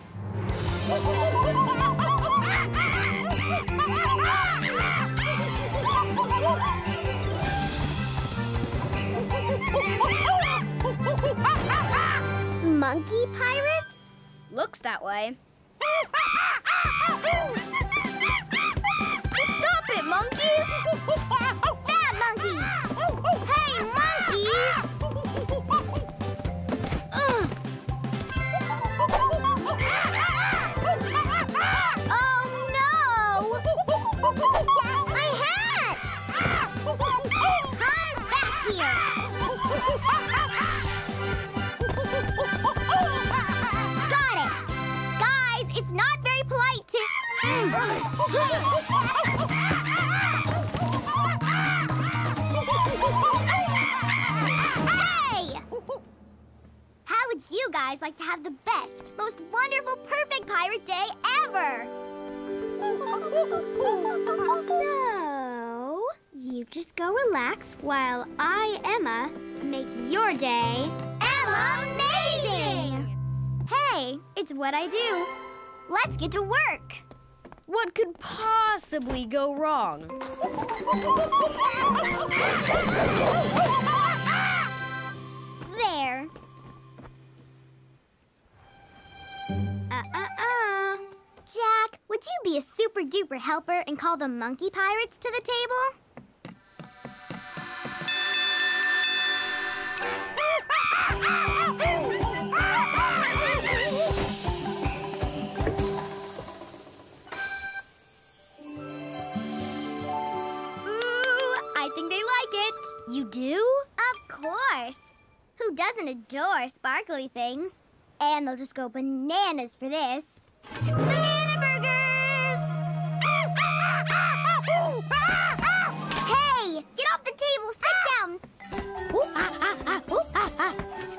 Monkey pirates? Looks that way. Stop it, monkeys! Bad monkeys! Hey, monkeys! Ugh. Oh, no! My hat! Come back here! Got it! Guys, it's not very polite to... Hey! How would you guys like to have the best, most wonderful, perfect pirate day ever? So, you just go relax while I, Emma, make your day amazing! Hey, it's what I do. Let's get to work. What could possibly go wrong? There. Uh-uh-uh. Jack, would you be a super-duper helper and call the monkey pirates to the table? You do? Of course. Who doesn't adore sparkly things? And they'll just go bananas for this. Banana burgers! Hey! Get off the table! Sit down!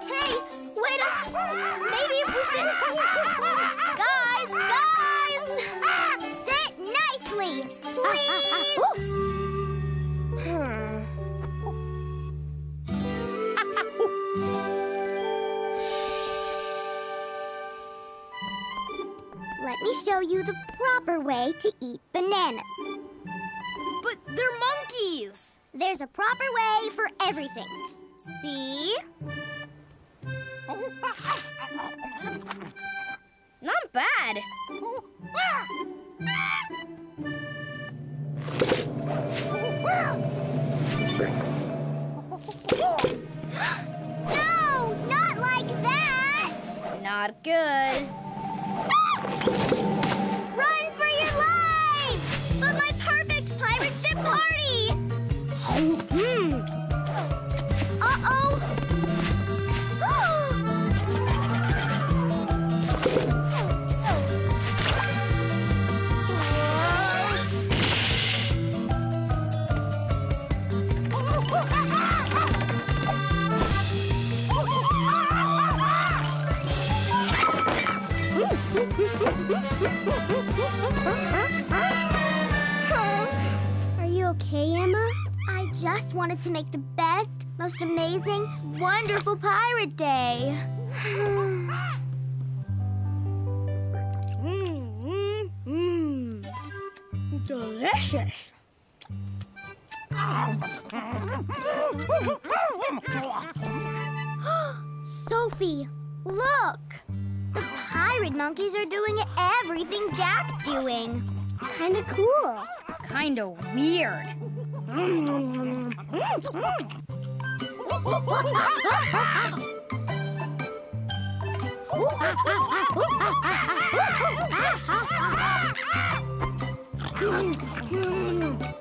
Hey! Wait up! Maybe if we sit... Guys! Guys! Sit nicely! Please! Let me show you the proper way to eat bananas. But they're monkeys! There's a proper way for everything. See? Not bad. No! Not like that! Not good. Run for your life! But my perfect pirate ship party! Uh-oh! Are you okay, Emma? I just wanted to make the best, most amazing, wonderful pirate day. mm, mm, mm. Delicious. Sophie, look! The pirate monkeys are doing everything Jack's doing. Kinda cool. Kinda weird.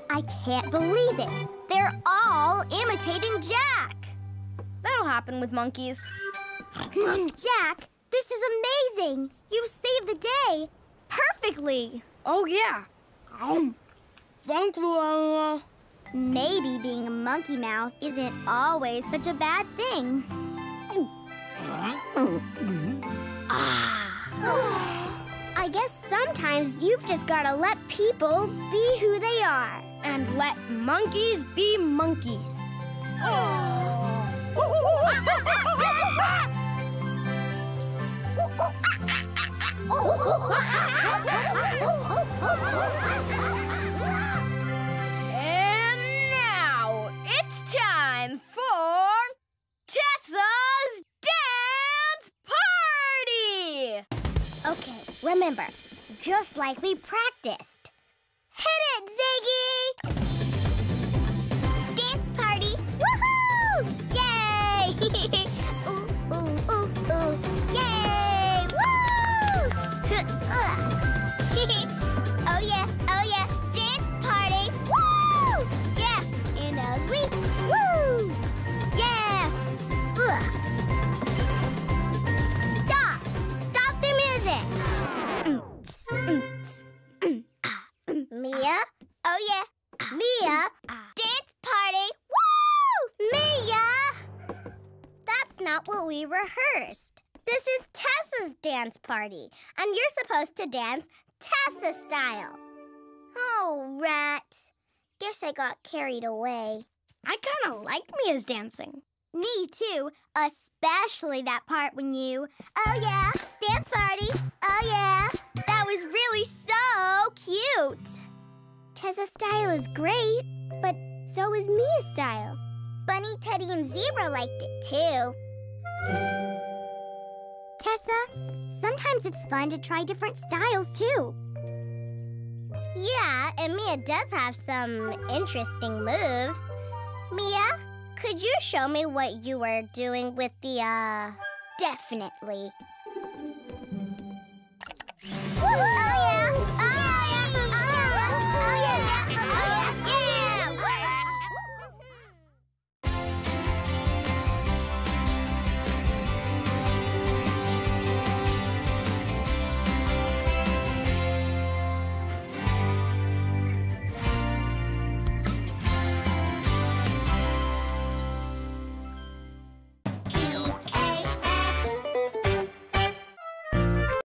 I can't believe it. They're all imitating Jack. That'll happen with monkeys. Jack. This is amazing! You saved the day! Perfectly! Oh, yeah! Um, thank you, Emma. Maybe being a monkey mouth isn't always such a bad thing. I I guess sometimes you've just gotta let people be who they are. And let monkeys be monkeys. And now it's time for Tessa's dance party! Okay, remember, just like we practiced. Hit it, Ziggy! Dance party! Woohoo! Yay! Ooh, ooh, ooh, ooh. Yay! Woo! Oh yeah, oh yeah, dance party! Woo! Yeah, in a leap! Woo! Yeah! Ugh. Stop! Stop the music! Mia? Oh, yeah. Mia? Dance party! Woo! Mia! That's not what we rehearsed. This is Tessa's dance party, and you're supposed to dance Tessa style. Oh, rats. Guess I got carried away. I kind of like Mia's dancing. Me, too. Especially that part when you... Oh, yeah. Dance party. Oh, yeah. That was really so cute. Tessa's style is great, but so is Mia's style. Bunny, Teddy, and Zebra liked it too. Tessa, sometimes it's fun to try different styles too. Yeah, and Mia does have some interesting moves. Mia, could you show me what you were doing with the, uh... Definitely.